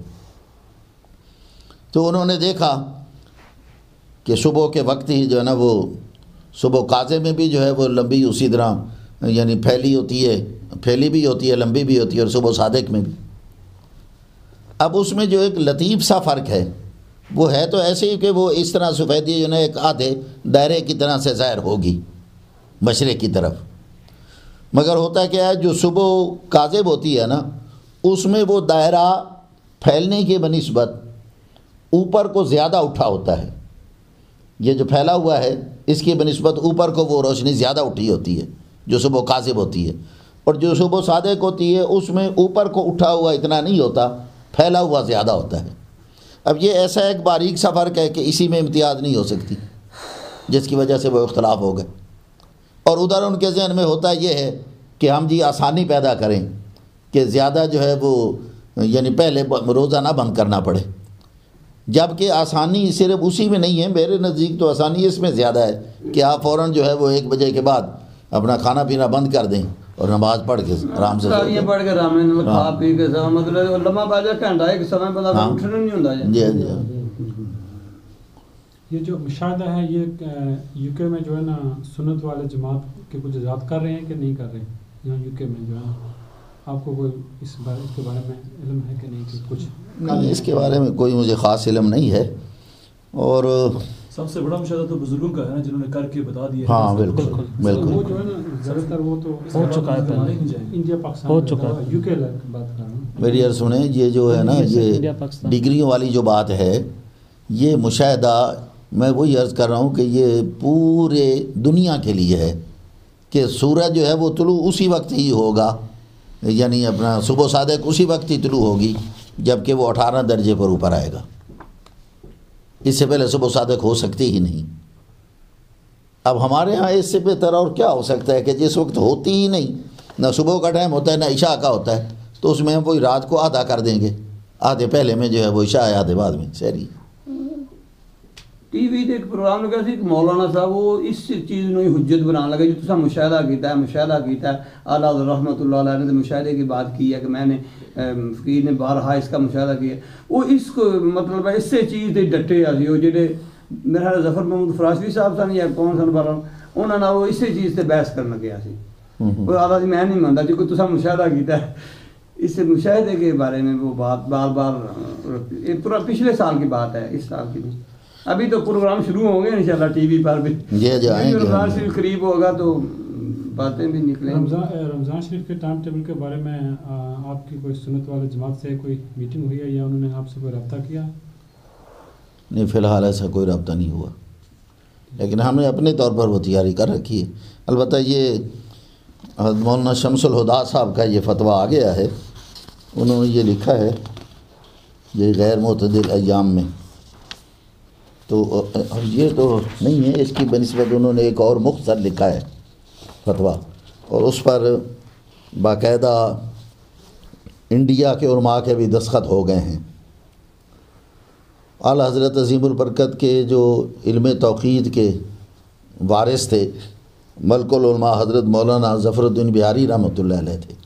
तो उन्होंने देखा कि सुबह के वक्त ही जो है ना वो सुबह काज़िब में भी जो है वो लंबी उसी तरह यानी फैली होती है, फैली भी होती है लंबी भी होती है, और सुबह सादिक में भी। अब उसमें जो एक लतीफ़ सा फ़र्क है वो है तो ऐसे ही कि वो इस तरह सफ़ेदी जो है एक आधे दायरे की तरह से ज़ाहिर होगी मशरिक़ की तरफ, मगर होता क्या है जो सुबह काज़िब होती है ना उसमें वो दायरा फैलने के बनिस्बत ऊपर को ज़्यादा उठा होता है। ये जो फैला हुआ है इसके बनिस्बत ऊपर को वो रोशनी ज़्यादा उठी होती है जो सुबह काज़िब होती है, और जो सुबह सादिक होती है उसमें ऊपर को उठा हुआ इतना नहीं होता, फैला हुआ ज़्यादा होता है। अब ये ऐसा एक बारीक सा फ़र्क है कि इसी में इम्तियाज़ नहीं हो सकती, जिसकी वजह से वो इख्तलाफ हो गए। और उधर उनके जहन में होता ये है कि हम जी आसानी पैदा करें कि ज़्यादा जो है वो यानी पहले रोज़ा ना बंद करना पड़े, जबकि आसानी सिर्फ उसी में नहीं है। मेरे नज़दीक तो आसानी इसमें ज़्यादा है कि आप फ़ौरन जो है वो एक बजे के बाद अपना खाना पीना बंद कर दें और नमाज पढ़ के आराम से पढ़ के आराम खा पी के मतलब लम्बा बाजा घंटा एक समय बंदा उठना नहीं होता है। जी जी। ये जो मुशाहदा है ये यूके में जो है ना सुन्नत वाले जमात के कुछ इजाद कर रहे हैं कि नहीं कर रहे हैं? यहाँ यूके में जो है आपको कोई इस बारे इसके बारे में इल्म है कि नहीं कि कुछ नहीं? इसके बारे में कोई मुझे ख़ास इल्म नहीं है। और सबसे बड़ा मुशाहदा तो बुजुर्गों का है ना जिन्होंने करके बता दिया। हाँ बिल्कुल बिल्कुल। वो जो है ना ज़्यादातर वो तो हो चुका है, इंडिया पाकिस्तान हो चुका है। यूके की बात कर रहा हूँ। मेरी यार सुने ये जो है ना ये डिग्रियों वाली जो बात है ये मुशाहदा मैं वही अर्ज़ कर रहा हूँ कि ये पूरे दुनिया के लिए है कि सूरज जो है वो तुलू उसी वक्त ही होगा, यानी अपना सुबह सादिक उसी वक्त ही तुलू होगी जबकि वो अठारह दर्जे पर ऊपर आएगा। इससे पहले सुबह सादिक हो सकती ही नहीं। अब हमारे यहाँ इससे बेहतर और क्या हो सकता है कि जिस वक्त होती ही नहीं, ना सुबह का टाइम होता है ना इशा का होता है, तो उसमें हम वही रात को आधा कर देंगे, आधे पहले में जो है वो इशा है आधे बाद में। सही। टीवी के एक प्रोग्राम लगा सी मौलाना साहब वो इस चीज़ में हुज्जत बनाने लगे जो तुसा मुशाहदा किया है मुशाहदा किया है आला रहमतुल्लाह अलैह ने तो मुशाहदे की बात की है कि मैंने फकीर ने बारहा इसका मुशाहदा किया। वो इसको मतलब है इस चीज़ से डटे आ जो जे मेरा ख्याल जफर महमूद फराशवी साहब सन या कौन सन बार उन्होंने वो इस चीज़ से बहस करना गया सी। वो आला जी मैं नहीं मानता जो तुसा मुशाहदा किया है। इस मुशाहदे के बारे में वो बात बार बार पूरा पिछले साल की बात है, इस साल की नहीं। अभी तो प्रोग्राम शुरू होंगे इंशाल्लाह टीवी पर भी। ये जो रमज़ान शरीफ करीब होगा तो बातें भी निकलेंगी। रमज़ान रमज़ान शरीफ के टाइम टेबल के बारे में आ, आपकी कोई सुन्नत वाले जमात से कोई मीटिंग हुई है या उन्होंने आपसे कोई रब्ता किया? नहीं, फ़िलहाल ऐसा कोई रब्ता नहीं हुआ, लेकिन हमने अपने तौर पर वो तैयारी कर रखी है। अलबत्ता ये मौलाना शमसुल हुदा साहब का ये फतवा आ गया है, उन्होंने ये लिखा है ये गैर मुतअद्दिल अय्याम में तो और ये तो नहीं है, इसकी बनिस्बत उन्होंने एक और मुख्तसर लिखा है फतवा, और उस पर बाकायदा इंडिया के उलमा के भी दस्तखत हो गए हैं। आला हज़रत अज़ीमुल बरकत के जो इल्म तौक़ीद के वारिस थे मलकुल उलमा हज़रत मौलाना ज़फ़रुद्दीन बिहारी रहमतुल्लाह अलैह थे,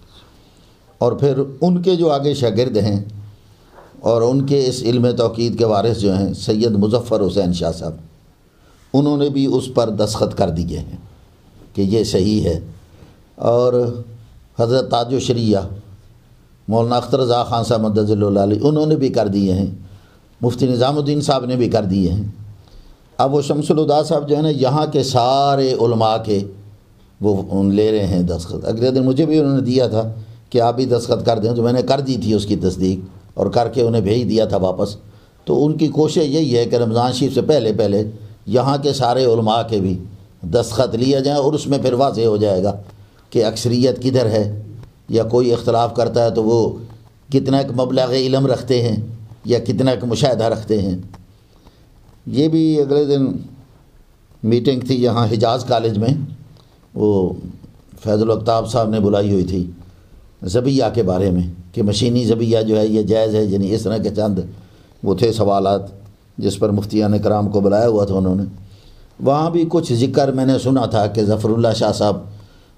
और फिर उनके जो आगे शागिर्द हैं और उनके इस इल्म तौक़ीद के वारिस जो हैं सैयद मुज़फ़्फ़र हुसैन शाह साहब, उन्होंने भी उस पर दस्तखत कर दिए हैं कि ये सही है। और हज़रत ताजो शरिया मौलाना अख्तर रज़ा ख़ान साहब मददुल्लाह अलैह, उन्होंने भी कर दिए हैं, मुफ्ती निज़ामुद्दीन साहब ने भी कर दिए हैं। अब वो शमसुल हुदा साहब जो है ना, यहाँ के सारे उलमा के वो ले रहे हैं दस्तखत। अगले दिन मुझे भी उन्होंने दिया था कि आप भी दस्तखत कर दें, तो मैंने कर दी थी उसकी तस्दीक और करके उन्हें भेज दिया था वापस। तो उनकी कोशिश यही है कि रमज़ान शरीफ से पहले पहले यहाँ के सारे उलमा के भी दस्तखत लिया जाए, और उसमें फिर वाज़ेह हो जाएगा कि अक्सरियत किधर है, या कोई इख्तलाफ करता है तो वो कितना एक मबलग़ इल्म रखते हैं या कितना एक मुशाहिदा रखते हैं। ये भी अगले दिन मीटिंग थी यहाँ हिजाज़ कॉलेज में, वो फैज़ुल अख्ताब साहब ने बुलाई हुई थी ज़बिया के बारे में कि मशीनी ज़बिया जो है ये जायज़ है, यानी इस तरह के चंद वो थे सवालात जिस पर मुफ्तियान कराम को बुलाया हुआ था उन्होंने। वहाँ भी कुछ जिक्र मैंने सुना था कि ज़फ़रुल्लाह शाह साहब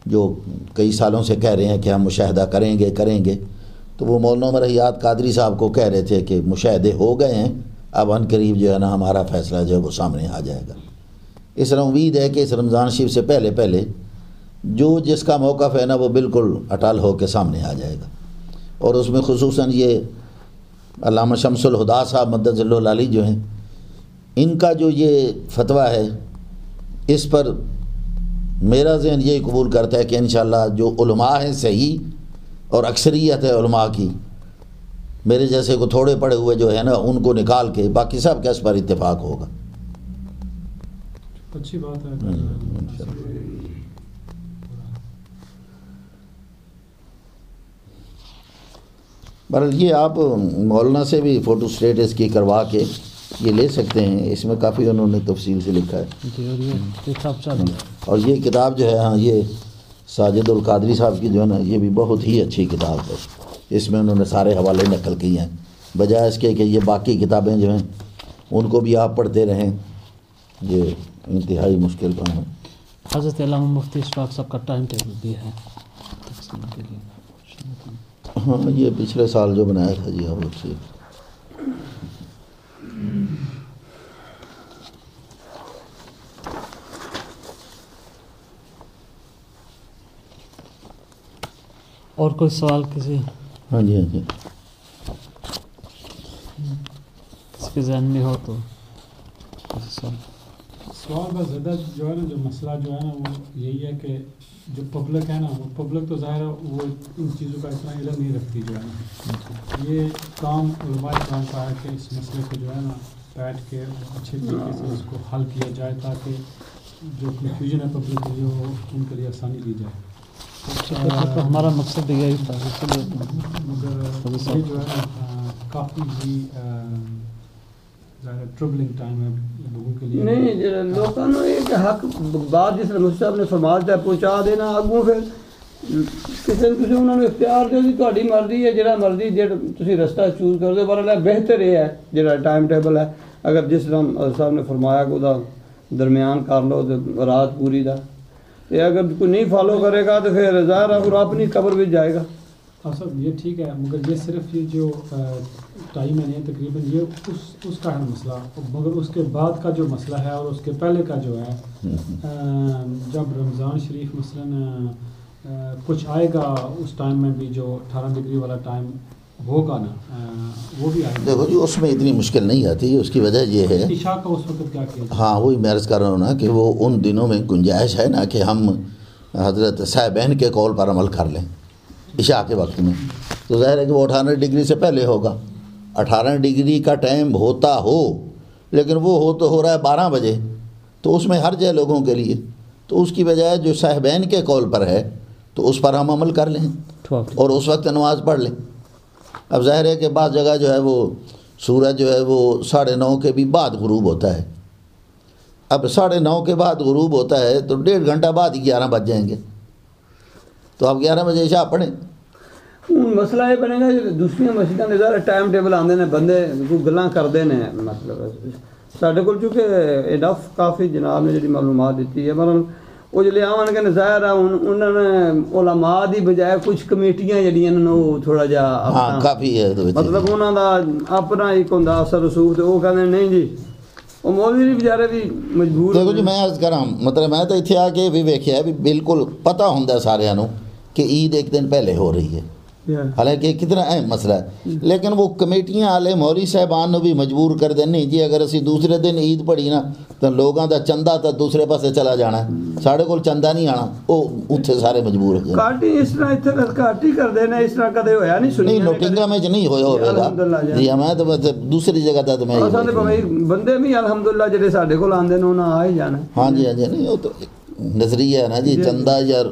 जो कई सालों से कह रहे हैं कि हम मुशाहिदा करेंगे करेंगे, तो वो मौलाना मरहियात कादरी साहब को कह रहे थे कि मुशाहिदे हो गए हैं, अब अन करीब जो है ना हमारा फ़ैसला जो है वो सामने आ जाएगा। इस तरह उम्मीद है कि इस रमज़ान शरीफ से पहले पहले जो जिसका मौक़िफ़ है ना वो बिल्कुल अटल हो के सामने आ जाएगा। और उसमें खुसूसन ये अल्लामा शम्सुल हुदा साहब मददुल्लाह अलैह जो हैं, इनका जो ये फतवा है इस पर मेरा जहन यही कबूल करता है कि इंशाअल्लाह जो उलमा हैं सही और अक्सरियत है उलमा की, मेरे जैसे को थोड़े पड़े हुए जो है ना उनको निकाल के बाकी सब का इस पर इत्तेफाक होगा। अच्छी बात है। बहरहाल ये आप मौलाना से भी फ़ोटो स्टेट इसकी करवा के ये ले सकते हैं, इसमें काफ़ी उन्होंने तफसील से लिखा है। और ये किताब जो है, हाँ, ये साजिद उल कादरी साहब की जो है ना ये भी बहुत ही अच्छी किताब है, इसमें उन्होंने सारे हवाले नकल किए हैं, बजाय इसके कि ये बाकी किताबें जो हैं उनको भी आप पढ़ते रहें, ये इंतहाई मुश्किल काम है। हज़रत अल्लामा मुफ्ती साहब का टाइम टेबल भी है, हाँ, ये पिछले साल जो बनाया था जी हम लोग से। और कोई सवाल किसी? हाँ जी, हाँ जी, इसके जहन में हो तो सवाल। बस ज़्यादा जो है ना जो मसला जो है ना वो यही है कि जो पब्लिक है ना वो पब्लिक तो ज़ाहिर है वो इन चीज़ों का इतना इल्म नहीं रखती जो है ना, ये काम उलमा इकराम का है कि इस मसले को जो है ना बैठ के अच्छे तरीके से इसको हल किया जाए, ताकि जो कन्फ्यूजन है पब्लिक के लिए वो उनके लिए आसानी दी जाए। तो हमारा मकसद यही था, मगर ये जो है काफ़ी ही ट्रबलिंग टाइम है लोगों के लिए। नहीं लोगों ने एक हक बात जिस मुझसे ने फरमाया है पहुँचा देना, अगू फिर किसी न किसी उन्होंने इख्तियार दे दी, थोड़ी मर्जी है जो मर्जी जो तुम रस्ता चूज कर दो, पर बेहतर यह है जो टाइम टेबल है, अगर जिस तरह साहब ने फरमाया कि दरम्यान कर लो तो रात पूरी का, ये अगर कोई नहीं फॉलो करेगा तो फिर ज़ाहिर है अपनी कब्र भी जाएगा। हाँ साहब ये ठीक है, मगर ये सिर्फ ये जो टाइम है तकरीबन ये उस उसका है मसला, मगर उसके बाद का जो मसला है और उसके पहले का जो है, जब रमज़ान शरीफ मसलन कुछ आएगा उस टाइम में भी जो अठारह डिग्री वाला टाइम होगा ना वो भी आएगा। देखो जी उसमें इतनी मुश्किल नहीं आती, उसकी वजह ये है ईशा का उस वक्त क्या किया। हाँ वही मैं अर्ज़ कर रहा हूँ ना कि वो उन दिनों में गुंजाइश है ना कि हम हज़रत साहिबैन के कौल पर अमल कर लें ईशा के वक्त में, तो ज़ाहिर है कि वो अठारह डिग्री से पहले होगा। अठारह डिग्री का टाइम होता हो लेकिन वो हो तो हो रहा है बारह बजे, तो उसमें हर जगह लोगों के लिए, तो उसकी बजाय जो साहिबैन के कौल पर है तो उस पर हम अमल कर लें और उस वक्त नमाज़ पढ़ लें। अब ज़ाहिर है कि बाद जगह जो है वो सूरज जो है वो साढ़े नौ के भी बाद गुरूब होता है, अब साढ़े नौ के बाद गुरूब होता है तो डेढ़ घंटा बाद ग्यारह बज जाएंगे, तो आप ग्यारह बजे इशा पढ़ें। मसला ये बनेगा दूसरी मस्जिदों के टाइम टेबल आते हैं, बंदे गल्लां करते हैं, मतलब साढ़े को चूँकि इनफ काफ़ी जनाब ने जी मालूमात दी है, मतलब वो जो आवन के ज़ाहिर है उन्होंने उलमा की बजाय कुछ कमेटियां जो थोड़ा जा हाँ, काफ़ी है, मतलब उन्होंने अपना एक होंगे असर रसूख तो वो कहते नहीं जी वो मौलवी बेचारे भी मजबूर। देखो जी मैं अर्ज करा मतलब मैं तो इतने आके भी वेख्या भी बिल्कुल पता होंगे सारे कि ईद एक दिन पहले हो रही है, हालांकि कितना अहम मसला है, लेकिन वो कमेटियां आले मौलवी साहबान भी मजबूर कर देनी जी अगर असी दूसरे दिन ईद पढ़ी ना तो लोगों का चंदा तो दूसरे पासे चला जाना है, साढ़े को चंदा नहीं आना, वो उत्थे सारे मजबूर हो जाए। इस तरह इतने काटी कर देना इस तरह कदे होया नहीं, सुनिया नहीं, नोटिंगा में नहीं होया होगा जी, हमें तो दूसरी जगह था तो मैं बंदे भी अल्हम्दुलिल्लाह जेडे साढ़े को आंदे ने उन्हां आ ही जाना। हाँ जी हाँ जी नहीं वो तो नजरिया है ना जी, चंदा या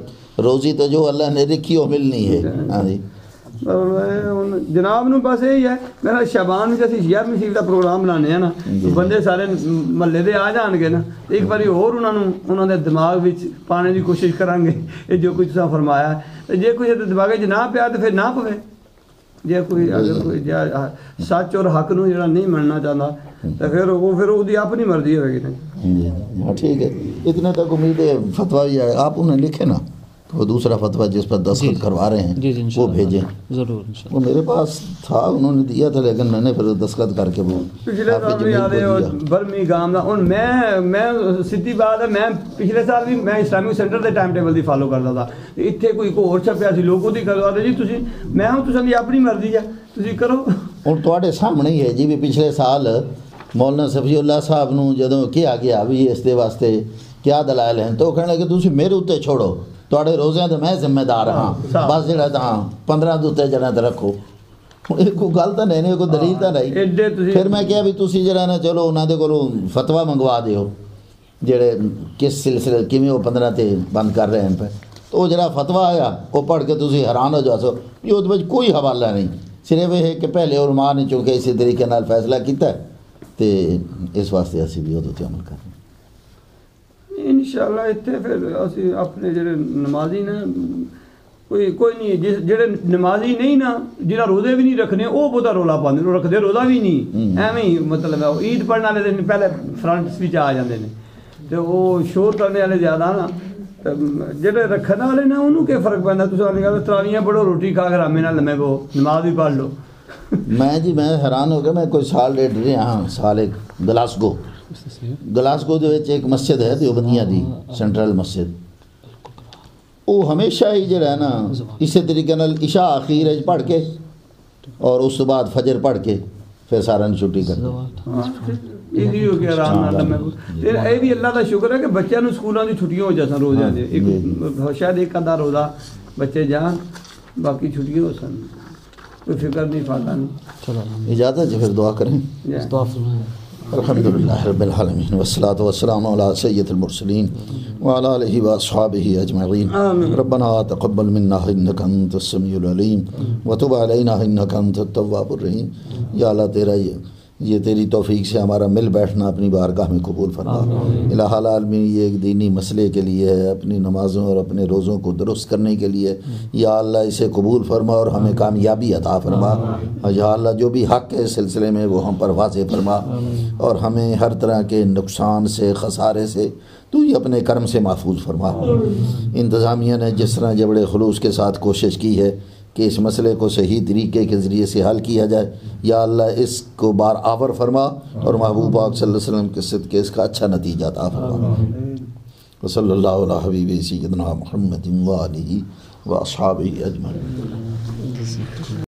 रोजी तो जो अल्लाह ने रखी वो मिलनी है। हाँ जी जनाब पास यही है मेरा शबान में असं यार मसीब का प्रोग्राम लाने हैं ना, बंदे सारे महल्ले के आ जाएंगे ना, एक बार होर उन्होंने उन्होंने दिमाग में पाने की कोशिश करांगे ये जो कुछ तुसीं फरमाया है, जे कुछ दिमाग च ना पिया तो फिर ना पवे, जे कोई अगर कोई सच और हक नूं जिहड़ा नहीं मनना चाहता तो फिर वो फिर उसकी अपनी मर्जी होगी। हाँ ठीक है, इतने तक उम्मीद है फतवा भी आए, आप उन्हें लिखे ना वो दूसरा फतवा जिस पर दस्तखत करवा रहे हैं वो भेजें ज़रूर, वो मेरे पास था उन्होंने दिया था लेकिन मैंने फिर दस्तखत करके वो बर्मी गाम का हूँ मैं मैं सीधी बात है मैं पिछले साल भी मैं इस्लामिक सेंटर के टाइम टेबल की फॉलो करता था, इतने कोई होर छपया से लोग करवाते जी तुम मैं हूँ तुम अपनी मर्जी है तुम करो। हूँ थोड़े सामने ही है जी भी पिछले साल मौलाना सफीउल्लाह साहब नूं जदों कहा गया भी इसके वास्ते क्या दलाल हैं तो कहने लगे तुम मेरे उत्ते छोड़ो थोड़े रोज़े तो मैं जिम्मेदार हाँ, बस जरा पंद्रह के उत्ते जरा तो रखो, कोई गल तो नहीं कोई दलील तो नहीं। फिर मैं क्या भी तुसी जरा ना चलो उन्होंने को फतवा मंगवा दो जे किस सिलसिले किमें वो पंद्रह से बंद कर रहे हैं, तो वो जरा फतवा आया वो पढ़ के तुसी हैरान हो जाओ कि उसमें कोई हवाला नहीं, सिर्फ यह है कि पहले उलमा ने चूंकि इसी तरीके नाल फैसला किया तो इस वास्ते असीं भी उहदे उत्ते अमल कर रहे हैं इंशाअल्लाह। इत्थे फिर असीं अपने जिहड़े नमाजी ना कोई कोई नहीं जिस जिहड़े नमाजी नहीं ना जिहड़ा रोज़े भी नहीं रखने वो बहुता रौला पाते रखते रोज़ा भी नहीं एवें ही, मतलब है ईद पढ़ने वाले दिन पहले फ्रंट्स भी आ जाते हैं तो वो शोर करने वाले ज़्यादा ना जिहड़े रखने वाले ना उन्होंने क्या फर्क पैंदा, तरावियां पढ़ो रोटी खा के आराम नाल लम्मे पो नमाज भी पढ़ लो। मैं जी मैं हैरान हो गया, मैं कोई साल डेढ़ रहा हाँ साल एक ग्लासगो ग्लासगो एक मस्जिद है देवबंदिया की सेंट्रल मस्जिद, वो हमेशा ही जो है ना इसी तरीके इशा आखिर पढ़ के और उस तो बाद फजर पढ़ के फिर सारा छुट्टी कर ये भी अल्लाह का शुक्र है कि बच्चों स्कूलों की छुट्टियां हो जाए रोज़ा शायद एक आधा रोज़ा बच्चे जान बाकी छुट्टियां हो सन कोई फिक्र नहीं फायदा नहीं। इजाज़त फिर दुआ करें। अल्हम्दुलिल्लाह रब्बिल आलमीन वस्सलातु वस्सलामु अला सय्यिदिल मुरसलीन व अला आलिहि व अस्हाबिहि अजमईन। रब्बना तक़ब्बल मिन्ना इन्नका अंतस समीउल अलीम व तुब अलैना इन्नका अंतत तव्वाबुर रहीम। या अल्लाह तेरा ये ये तेरी तौफीक से हमारा मिल बैठना अपनी बारगाह में कबूल फरमा। इलाहल आलमीन ये एक दीनी मसले के लिए है, अपनी नमाज़ों और अपने रोज़ों को दुरुस्त करने के लिए, या अल्लाह इसे कबूल फरमा और हमें कामयाबी अता फरमा। या अल्लाह जो भी हक़ है इस सिलसिले में वो हम पर वाज़े फरमा और हमें हर तरह के नुकसान से खसारे से तू ही अपने कर्म से महफूज फरमा। इंतज़ामिया ने जिस तरह जबड़े खलूस के साथ कोशिश की है कि इस मसले को सही तरीके के ज़रिए से हल किया जाए, या अल्लाह इसको बार आवर फरमा और महबूब पाक सल्लल्लाहु अलैहि वसल्लम के सिद्क़ इसका अच्छा नतीजा अता फरमा। व सल्लल्लाहु अला हबीबी सय्यदना मुहम्मद व आलिहि व अस्हाबिहि अजमईन।